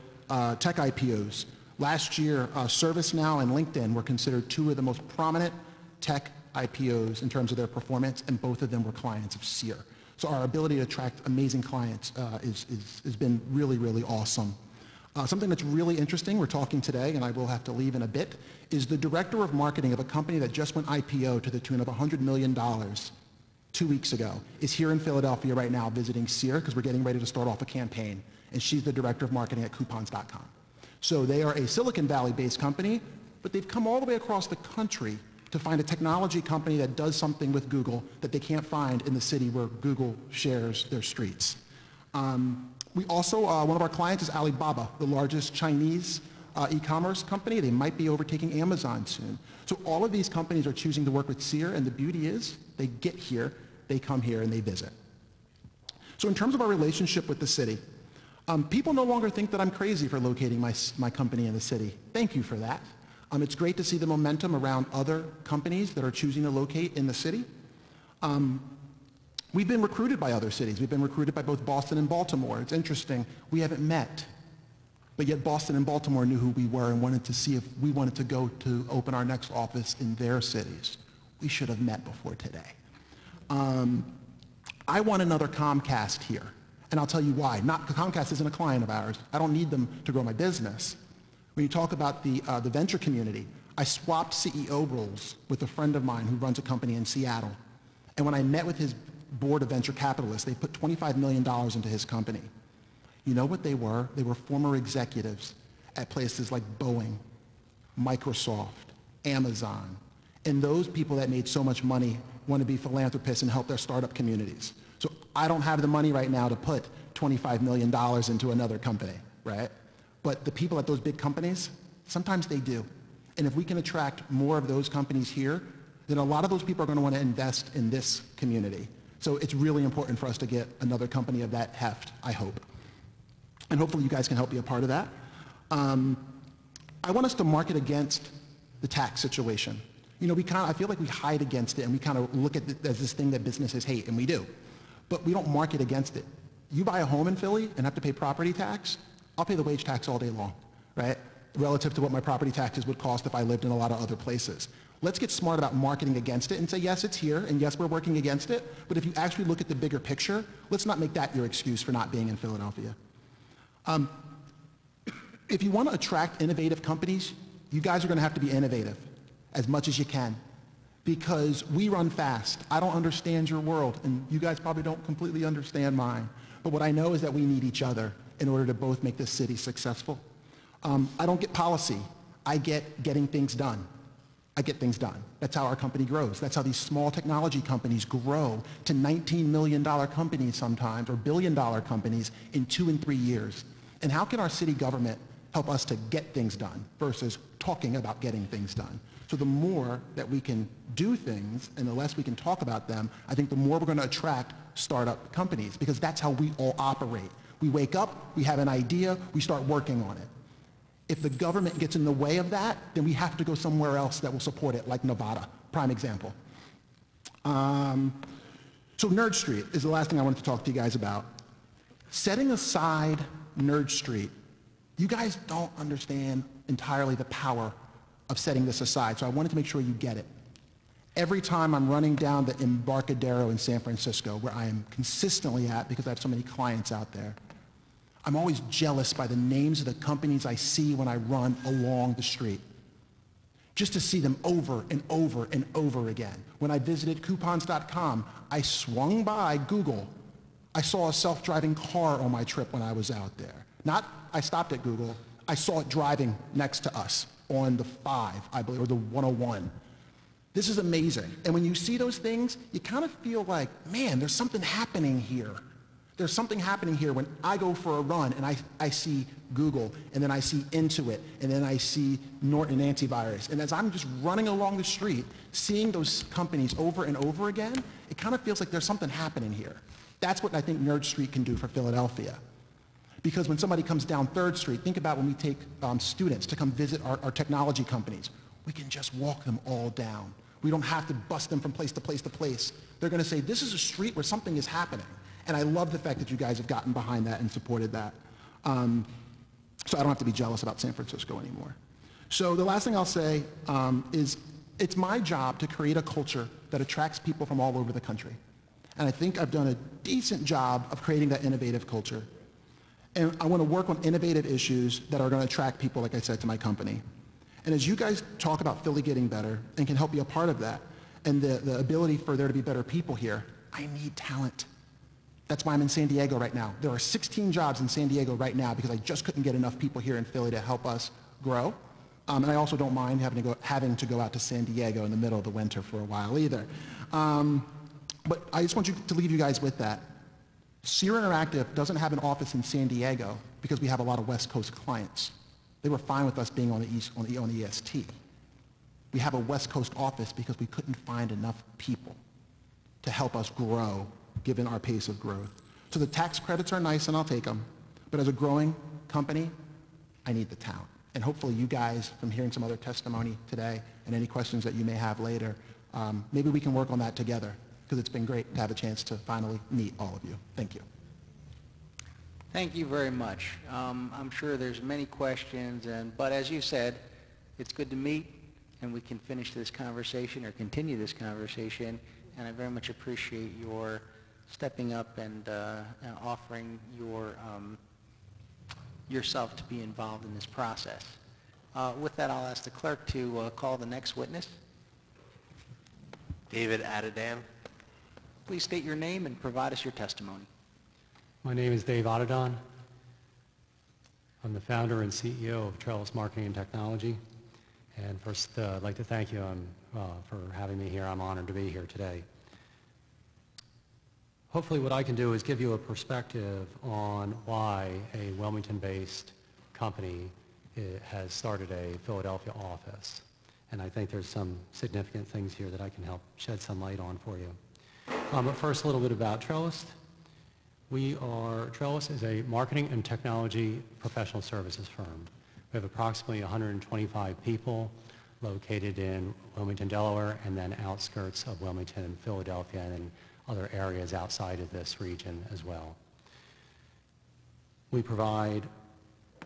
tech IPOs. Last year, ServiceNow and LinkedIn were considered two of the most prominent tech IPOs in terms of their performance, and both of them were clients of Seer. So our ability to attract amazing clients has been really, really awesome. Something that's really interesting, we're talking today, and I will have to leave in a bit, is the director of marketing of a company that just went IPO to the tune of $100 million 2 weeks ago, is here in Philadelphia right now visiting Seer because we're getting ready to start off a campaign, and she's the director of marketing at Coupons.com. So they are a Silicon Valley-based company, but they've come all the way across the country to find a technology company that does something with Google that they can't find in the city where Google shares their streets. We also, one of our clients is Alibaba, the largest Chinese e-commerce company. They might be overtaking Amazon soon. So all of these companies are choosing to work with Seer, and the beauty is they get here, they come here, and they visit. So in terms of our relationship with the city, people no longer think that I'm crazy for locating my company in the city. Thank you for that. It's great to see the momentum around other companies that are choosing to locate in the city. We've been recruited by other cities. We've been recruited by both Boston and Baltimore. It's interesting. We haven't met, but yet Boston and Baltimore knew who we were and wanted to see if we wanted to go to open our next office in their cities. We should have met before today. I want another Comcast here, and I'll tell you why. Comcast isn't a client of ours. I don't need them to grow my business. When you talk about the venture community, I swapped CEO roles with a friend of mine who runs a company in Seattle. And when I met with his board of venture capitalists, they put $25 million into his company. You know what they were? They were former executives at places like Boeing, Microsoft, Amazon. And those people that made so much money want to be philanthropists and help their startup communities. So I don't have the money right now to put $25 million into another company, right? But the people at those big companies, sometimes they do. And if we can attract more of those companies here, then a lot of those people are going to want to invest in this community. So it's really important for us to get another company of that heft, I hope. And hopefully you guys can help be a part of that. I want us to market against the tax situation. You know, I feel like we hide against it, and we kind of look at it as this thing that businesses hate, and we do. But we don't market against it. You buy a home in Philly and have to pay property tax, I'll pay the wage tax all day long, right? Relative to what my property taxes would cost if I lived in a lot of other places. Let's get smart about marketing against it and say, yes, it's here, and yes, we're working against it, but if you actually look at the bigger picture, let's not make that your excuse for not being in Philadelphia. If you want to attract innovative companies, you guys are going to have to be innovative as much as you can, because we run fast. I don't understand your world, and you guys probably don't completely understand mine, but what I know is that we need each other in order to both make this city successful. I don't get policy. I get getting things done. I get things done. That's how our company grows. That's how these small technology companies grow to $19 million companies sometimes, or billion-dollar companies in 2 and 3 years. And how can our city government help us to get things done versus talking about getting things done? So the more that we can do things and the less we can talk about them, I think the more we're going to attract startup companies, because that's how we all operate. We wake up, we have an idea, we start working on it. If the government gets in the way of that, then we have to go somewhere else that will support it, like Nevada, prime example. So Nerd Street is the last thing I wanted to talk to you guys about. Setting aside Nerd Street, you guys don't understand entirely the power of setting this aside, so I wanted to make sure you get it. Every time I'm running down the Embarcadero in San Francisco, where I am consistently at because I have so many clients out there, I'm always jealous by the names of the companies I see when I run along the street. Just to see them over and over and over again. When I visited Coupons.com, I swung by Google. I saw a self-driving car on my trip when I was out there. I stopped at Google. I saw it driving next to us. on the 5, I believe, or the 101. This is amazing. And when you see those things, you kind of feel like, man, there's something happening here. There's something happening here when I go for a run and I see Google, and then I see Intuit, and then I see Norton Antivirus. And as I'm just running along the street, seeing those companies over and over again, it kind of feels like there's something happening here. That's what I think Nerd Street can do for Philadelphia. Because when somebody comes down 3rd Street, think about when we take students to come visit our technology companies. We can just walk them all down. We don't have to bust them from place to place to place. They're going to say, this is a street where something is happening. And I love the fact that you guys have gotten behind that and supported that. So I don't have to be jealous about San Francisco anymore. So the last thing I'll say is it's my job to create a culture that attracts people from all over the country. And I think I've done a decent job of creating that innovative culture. And I want to work on innovative issues that are going to attract people, like I said, to my company. And as you guys talk about Philly getting better and can help be a part of that, and the ability for there to be better people here, I need talent. That's why I'm in San Diego right now. There are 16 jobs in San Diego right now because I just couldn't get enough people here in Philly to help us grow. And I also don't mind having to go out to San Diego in the middle of the winter for a while either. But I just want you to leave you guys with that. Sierra Interactive doesn't have an office in San Diego because we have a lot of West Coast clients. They were fine with us being on the East, on EST. We have a West Coast office because we couldn't find enough people to help us grow given our pace of growth. So the tax credits are nice and I'll take them, but as a growing company, I need the talent. And hopefully you guys, from hearing some other testimony today and any questions that you may have later, maybe we can work on that together, because it's been great to have a chance to finally meet all of you. Thank you. Thank you very much. I'm sure there's many questions, but as you said, it's good to meet and we can finish this conversation or continue this conversation, and I very much appreciate your stepping up and offering yourself to be involved in this process. With that, I'll ask the clerk to call the next witness. David Adedan. Please state your name and provide us your testimony. My name is Dave Adedan. I'm the founder and CEO of Trellis Marketing and Technology. And first, I'd like to thank you for having me here. I'm honored to be here today. Hopefully what I can do is give you a perspective on why a Wilmington-based company has started a Philadelphia office. And I think there's some significant things here that I can help shed some light on for you. But first, a little bit about Trellis. Trellis is a marketing and technology professional services firm. We have approximately 125 people located in Wilmington, Delaware, and then outskirts of Wilmington and Philadelphia, and other areas outside of this region as well. We provide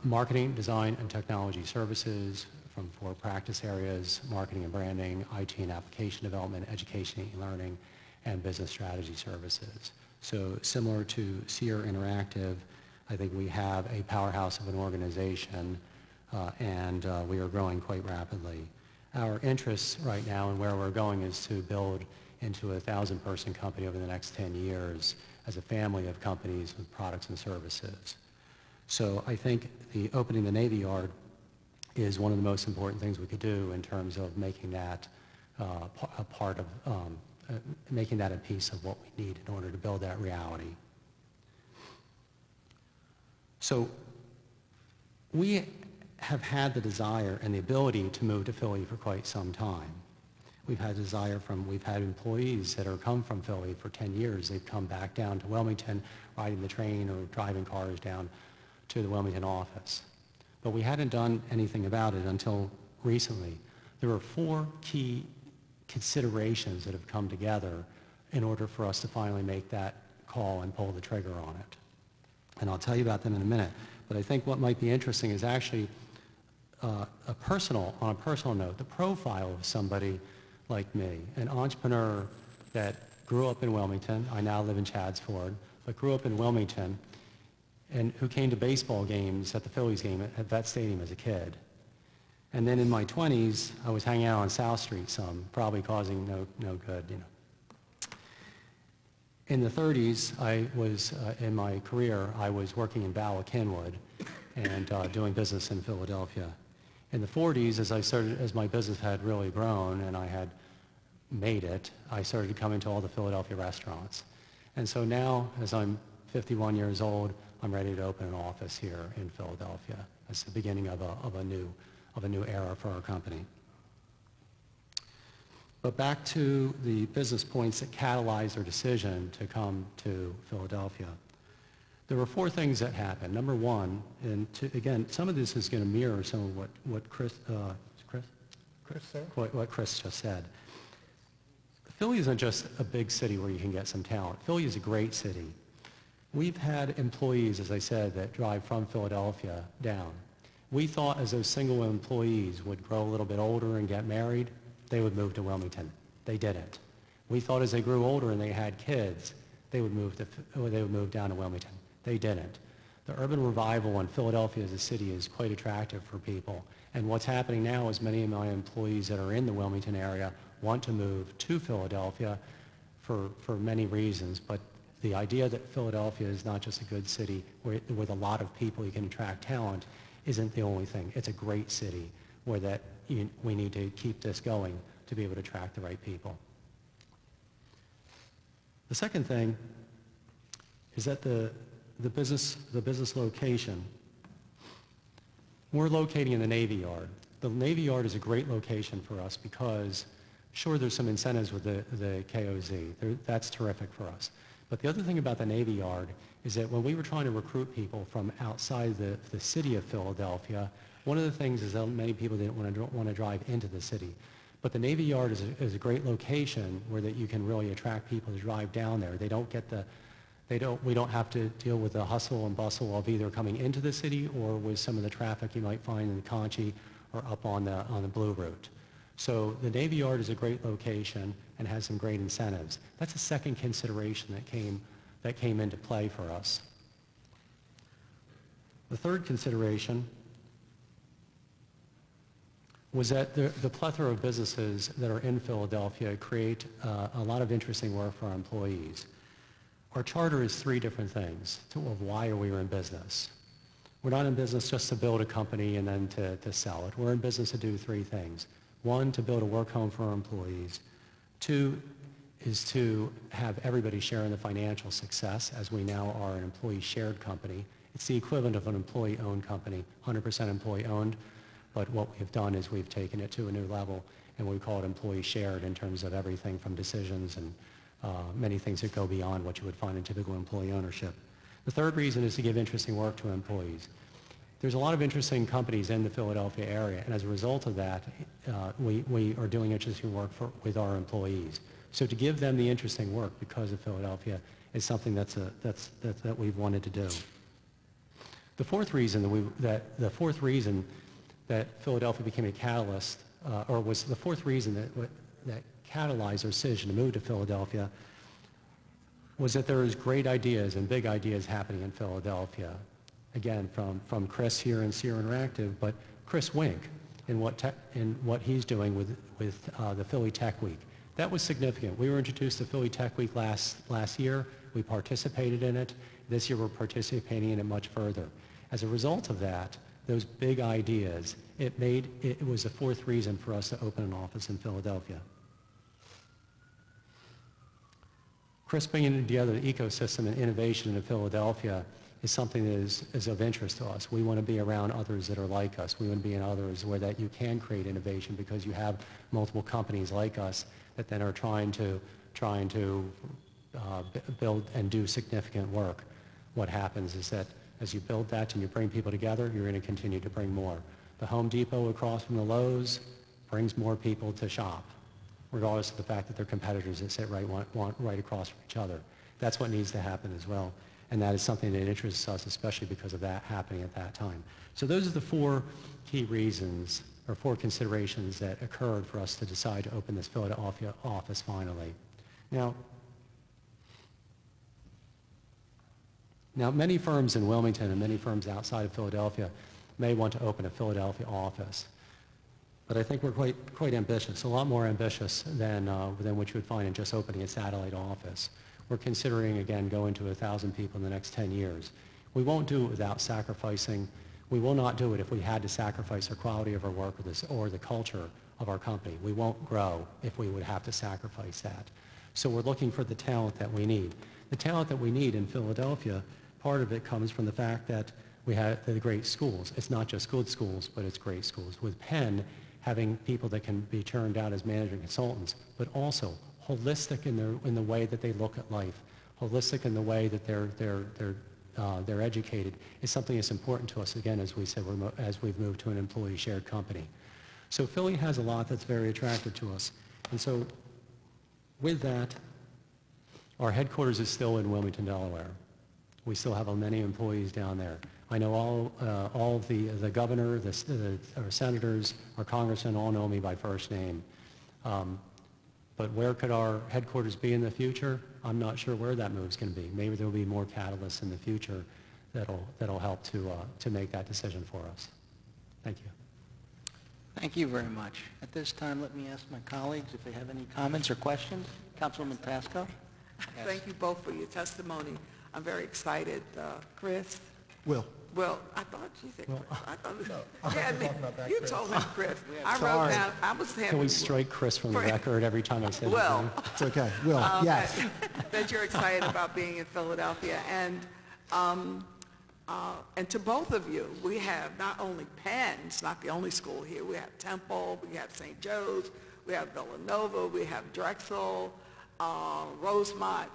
marketing, design, and technology services from 4 practice areas: marketing and branding, IT and application development, education and learning, and business strategy services. So similar to Seer Interactive, I think we have a powerhouse of an organization, and we are growing quite rapidly. Our interests right now and where we're going is to build into a 1,000-person company over the next 10 years as a family of companies with products and services. So I think opening the Navy Yard is one of the most important things we could do in terms of making that a part of, making that a piece of what we need in order to build that reality. So we have had the desire and the ability to move to Philly for quite some time. We've had employees that have come from Philly for 10 years. They've come back down to Wilmington, riding the train or driving cars down to the Wilmington office. But we hadn't done anything about it until recently. There were 4 key considerations that have come together in order for us to finally make that call and pull the trigger on it. And I'll tell you about them in a minute. But I think what might be interesting is actually on a personal note, the profile of somebody like me, an entrepreneur that grew up in Wilmington. I now live in Chatsford, but grew up in Wilmington, and who came to baseball games at the Phillies game at that stadium as a kid. And then in my 20s, I was hanging out on South Street some, probably causing no good, you know. In the 30s, I was, in my career, I was working in Bala Cynwyd and doing business in Philadelphia. in the 40s, as I started, as my business had really grown and I had made it, I started coming to all the Philadelphia restaurants. And so now, as I'm 51 years old, I'm ready to open an office here in Philadelphia. That's the beginning of a new era for our company. But back to the business points that catalyzed our decision to come to Philadelphia. There were four things that happened. Number one, and again, some of this is going to mirror some of what Chris just said. Philly isn't just a big city where you can get some talent. Philly is a great city. We've had employees, as I said, that drive from Philadelphia down. We thought as those single employees would grow a little bit older and get married, they would move to Wilmington. They didn't. We thought as they grew older and they had kids, they would move down to Wilmington. They didn't. The urban revival in Philadelphia as a city is quite attractive for people. And what's happening now is many of my employees that are in the Wilmington area want to move to Philadelphia for many reasons, but the idea that Philadelphia is not just a good city with a lot of people you can attract talent isn't the only thing. It's a great city where that we need to keep this going to be able to attract the right people. The second thing is that the business location. We're locating in the Navy Yard. The Navy Yard is a great location for us because sure, there's some incentives with the KOZ. That's terrific for us. But the other thing about the Navy Yard is that when we were trying to recruit people from outside the city of Philadelphia, one of the things is that many people didn't want to drive into the city. But the Navy Yard is a great location where that you can really attract people to drive down there. They don't get we don't have to deal with the hustle and bustle of either coming into the city or with some of the traffic you might find in Conchee or up on the Blue Route. So the Navy Yard is a great location and has some great incentives. That's a second consideration that came into play for us. The third consideration was that the plethora of businesses that are in Philadelphia create a lot of interesting work for our employees. Our charter is three different things of why we are in business. We're not in business just to build a company and then to sell it. We're in business to do three things. One, to build a work home for our employees. Two, is to have everybody share in the financial success, as we now are an employee-shared company. It's the equivalent of an employee-owned company, 100% employee-owned, but what we've done is we've taken it to a new level, and we call it employee-shared in terms of everything from decisions and many things that go beyond what you would find in typical employee ownership. The third reason is to give interesting work to employees. There's a lot of interesting companies in the Philadelphia area, and as a result of that, we are doing interesting work with our employees. So to give them the interesting work because of Philadelphia is something that we've wanted to do. The fourth reason that Philadelphia became a catalyst, or was the fourth reason that catalyzed our decision to move to Philadelphia, was that there is great ideas and big ideas happening in Philadelphia. Again, from Chris here in Sierra Interactive, but Chris Wink in what he's doing with the Philly Tech Week. That was significant. We were introduced to Philly Tech Week last year. We participated in it. This year we're participating in it much further. As a result of that, those big ideas, it was the fourth reason for us to open an office in Philadelphia. Chris bringing together the ecosystem and innovation in Philadelphia is something that is of interest to us. We want to be around others that are like us. We want to be in others where that you can create innovation because you have multiple companies like us that then are trying to build and do significant work. What happens is that as you build that and you bring people together, you're going to continue to bring more. The Home Depot across from the Lowe's brings more people to shop, regardless of the fact that they're competitors that sit right across from each other. That's what needs to happen as well. And that is something that interests us, especially because of that happening at that time. So those are the four key reasons, or four considerations that occurred for us to decide to open this Philadelphia office finally. Now many firms in Wilmington and many firms outside of Philadelphia may want to open a Philadelphia office. But I think we're quite ambitious, a lot more ambitious than what you would find in just opening a satellite office. We're considering, again, going to 1,000 people in the next 10 years. We won't do it without sacrificing We will not do it if we had to sacrifice the quality of our work or the culture of our company. We won't grow if we would have to sacrifice that. So we're looking for the talent that we need. The talent that we need in Philadelphia, part of it comes from the fact that we have the great schools. It's not just good schools, but it's great schools. With Penn having people that can be turned out as management consultants, but also holistic in the way that they look at life, holistic in the way that they're educated, is something that's important to us, again, as we said, as we've moved to an employee shared company. So Philly has a lot that's very attractive to us. And so with that, our headquarters is still in Wilmington, Delaware. We still have many employees down there. I know all of the governor, our senators, our congressmen all know me by first name. But where could our headquarters be in the future? I'm not sure where that move's going to be. Maybe there'll be more catalysts in the future that'll help to make that decision for us. Thank you. Thank you very much. At this time, let me ask my colleagues if they have any comments or questions. Councilwoman Pasco. Yes. Thank you both for your testimony. I'm very excited. Chris. Will. Well, I thought you said Chris. I thought you told him Chris. I wrote down. I was having. Can we strike Chris from the record every time I said Will? It's okay. Will. Yes. That you're excited about being in Philadelphia, and to both of you, we have not only Penn. It's not the only school here. We have Temple. We have St. Joe's. We have Villanova. We have Drexel. Rosemont.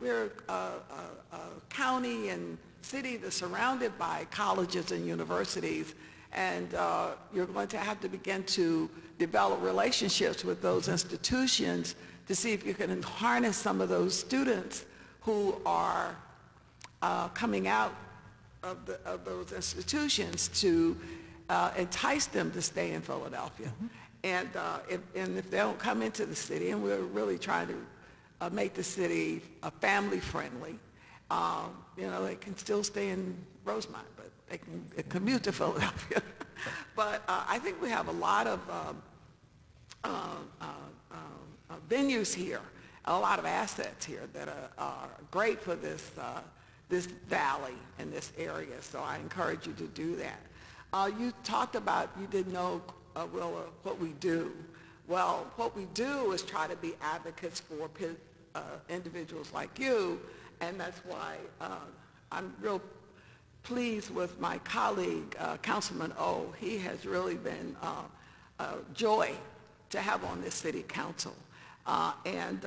We're a county and city that's surrounded by colleges and universities, and you're going to have to begin to develop relationships with those institutions to see if you can harness some of those students who are coming out of those institutions to entice them to stay in Philadelphia. Mm-hmm. And if they don't come into the city, and we're really trying to make the city family-friendly, you know, they can still stay in Rosemont, but they can commute to Philadelphia. But I think we have a lot of venues here, a lot of assets here that are great for this, this valley and this area, so I encourage you to do that. You talked about you didn't know what we do. Well, what we do is try to be advocates for individuals like you, and that's why I'm real pleased with my colleague, Councilman Oh. He has really been a joy to have on this city council, and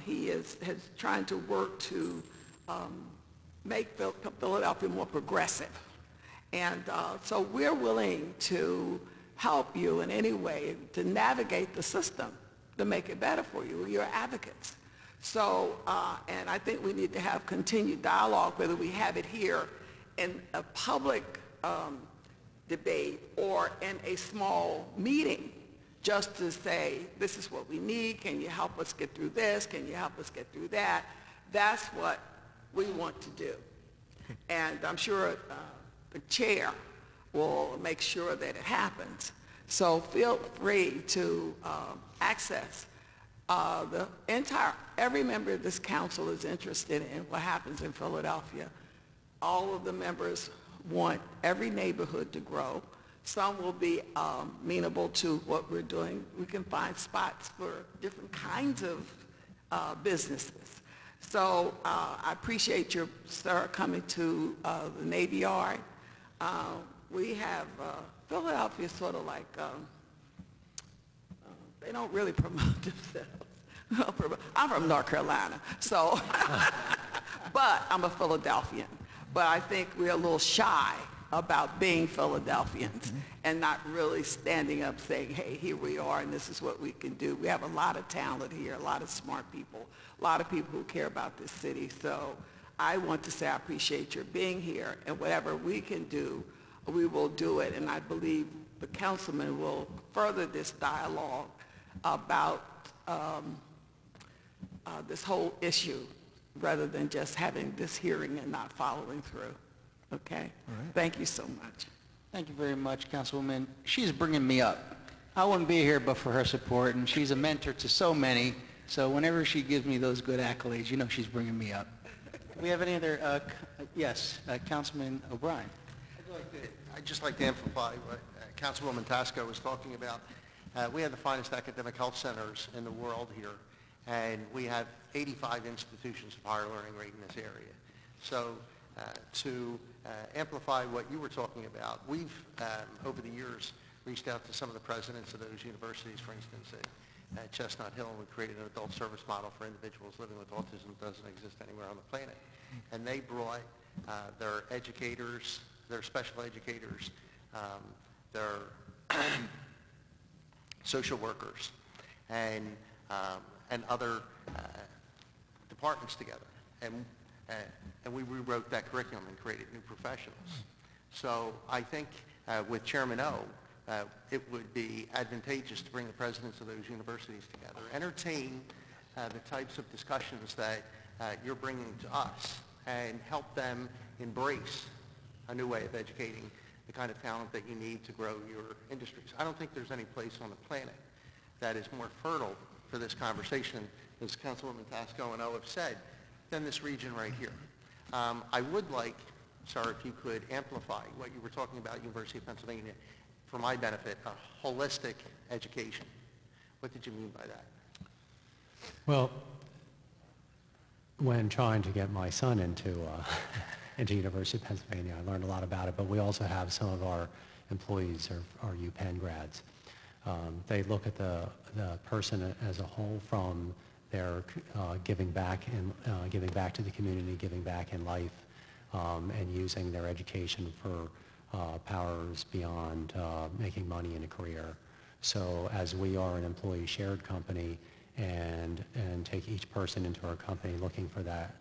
he is trying to work to make Philadelphia more progressive. And so we're willing to help you in any way to navigate the system to make it better for you. You're advocates. So, and I think we need to have continued dialogue, whether we have it here in a public debate or in a small meeting, just to say, this is what we need, can you help us get through this, can you help us get through that? That's what we want to do. And I'm sure the chair will make sure that it happens. So feel free to access the entire, every member of this council is interested in what happens in Philadelphia. All of the members want every neighborhood to grow. Some will be amenable to what we're doing. We can find spots for different kinds of businesses. So I appreciate your, sir, coming to the Navy Yard. We have Philadelphia sort of like, they don't really promote themselves. I'm from North Carolina, so, but I'm a Philadelphian. But I think we're a little shy about being Philadelphians and not really standing up saying, hey, here we are and this is what we can do. We have a lot of talent here, a lot of smart people, a lot of people who care about this city. So I want to say I appreciate your being here, and whatever we can do, we will do it, and I believe the councilman will further this dialogue about this whole issue rather than just having this hearing and not following through. Okay? All right. Thank you so much. Thank you very much, Councilwoman. She's bringing me up. I wouldn't be here but for her support, and she's a mentor to so many, so whenever she gives me those good accolades, you know she's bringing me up. We have any other, yes, Councilman O'Brien. I'd just like to amplify what Councilwoman Tasco was talking about. We have the finest academic health centers in the world here, and we have 85 institutions of higher learning right in this area. So to amplify what you were talking about, we've, over the years, reached out to some of the presidents of those universities, for instance, at Chestnut Hill, and we created an adult service model for individuals living with autism that doesn't exist anywhere on the planet. And they brought their educators, their special educators, their social workers, and other departments together. And we rewrote that curriculum and created new professionals. So I think with Chairman O, it would be advantageous to bring the presidents of those universities together, entertain the types of discussions that you're bringing to us, and help them embrace a new way of educating the kind of talent that you need to grow your industries. I don't think there's any place on the planet that is more fertile for this conversation, as Councilwoman Tasco and O have said, than this region right here. I would like, Sarah, if you could amplify what you were talking about, University of Pennsylvania, for my benefit, a holistic education. What did you mean by that? Well, when trying to get my son into University of Pennsylvania, I learned a lot about it, but we also have some of our employees are UPenn grads. They look at the person as a whole from their giving back and giving back to the community, giving back in life, and using their education for powers beyond making money in a career. So as we are an employee shared company, and take each person into our company looking for that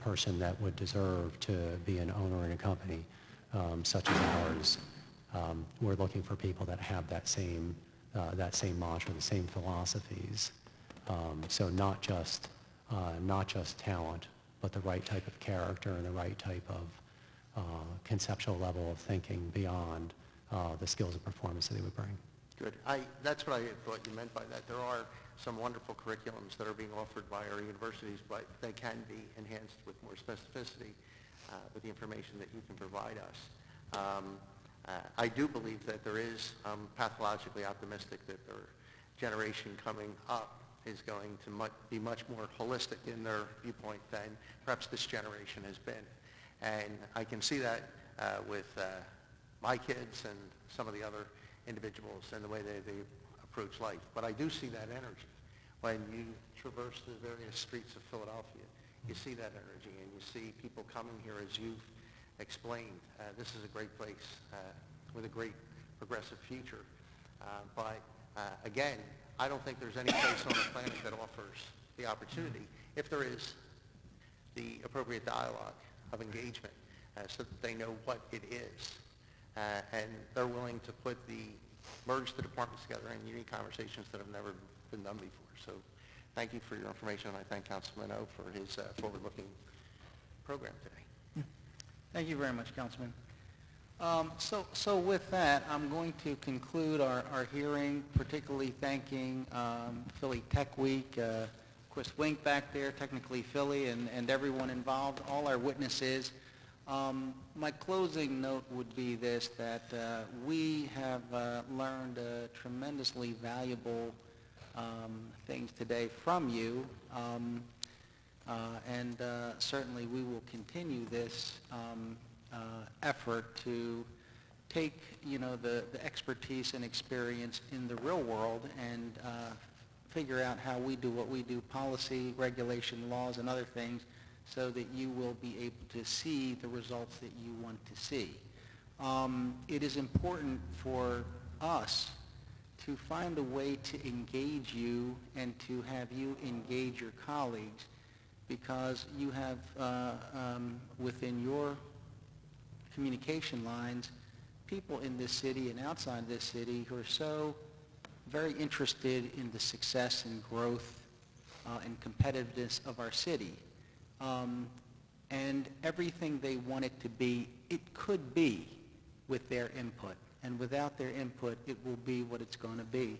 person that would deserve to be an owner in a company such as ours, we're looking for people that have that same mantra, the same philosophies. So not just talent, but the right type of character and the right type of conceptual level of thinking beyond the skills and performance that they would bring. Good. That's what I thought you meant by that. There are some wonderful curriculums that are being offered by our universities, but they can be enhanced with more specificity with the information that you can provide us. I do believe that there is, I'm pathologically optimistic that the generation coming up is going to be much more holistic in their viewpoint than perhaps this generation has been. And I can see that with my kids and some of the other individuals and the way they approach life. But I do see that energy. When you traverse the various streets of Philadelphia, you see that energy, and you see people coming here, as you've explained. This is a great place with a great progressive future. But again, I don't think there's any place on the planet that offers the opportunity, if there is the appropriate dialogue of engagement, so that they know what it is. And they're willing to merge the departments together in unique conversations that have never been done before. So thank you for your information, and I thank Councilman O for his forward-looking program today. Thank you very much, Councilman. So with that, I'm going to conclude our hearing, particularly thanking Philly Tech Week, Chris Wink back there, Technically Philly, and everyone involved, all our witnesses. My closing note would be this, that we have learned tremendously valuable things today from you, and certainly we will continue this effort to take, you know, the expertise and experience in the real world and figure out how we do what we do, policy, regulation, laws, and other things, so that you will be able to see the results that you want to see. It is important for us to find a way to engage you and to have you engage your colleagues, because you have within your communication lines people in this city and outside this city who are so very interested in the success and growth and competitiveness of our city. And everything they want it to be, it could be with their input. And without their input, it will be what it's going to be.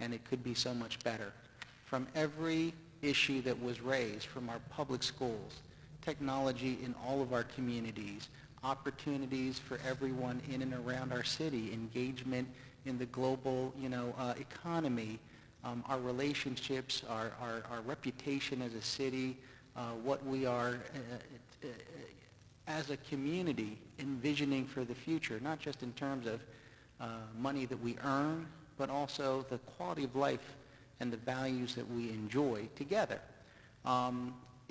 And it could be so much better. From every issue that was raised, from our public schools technology in all of our communities, opportunities for everyone in and around our city, engagement in the global, economy, our relationships, our reputation as a city, what we are as a community envisioning for the future, not just in terms of money that we earn, but also the quality of life and the values that we enjoy together.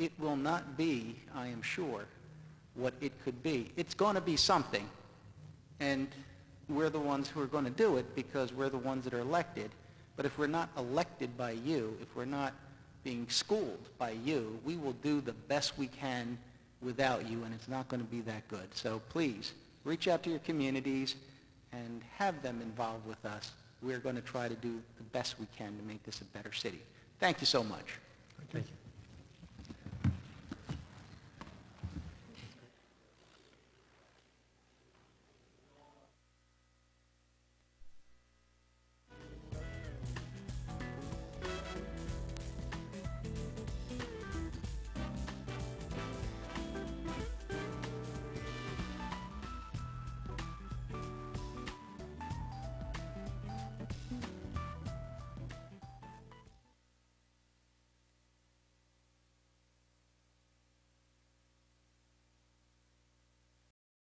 It will not be, I am sure, what it could be. It's going to be something, and we're the ones who are going to do it because we're the ones that are elected. But if we're not elected by you, if we're not being schooled by you, we will do the best we can without you, and it's not going to be that good. So please, reach out to your communities and have them involved with us. We're going to try to do the best we can to make this a better city. Thank you so much. Thank you.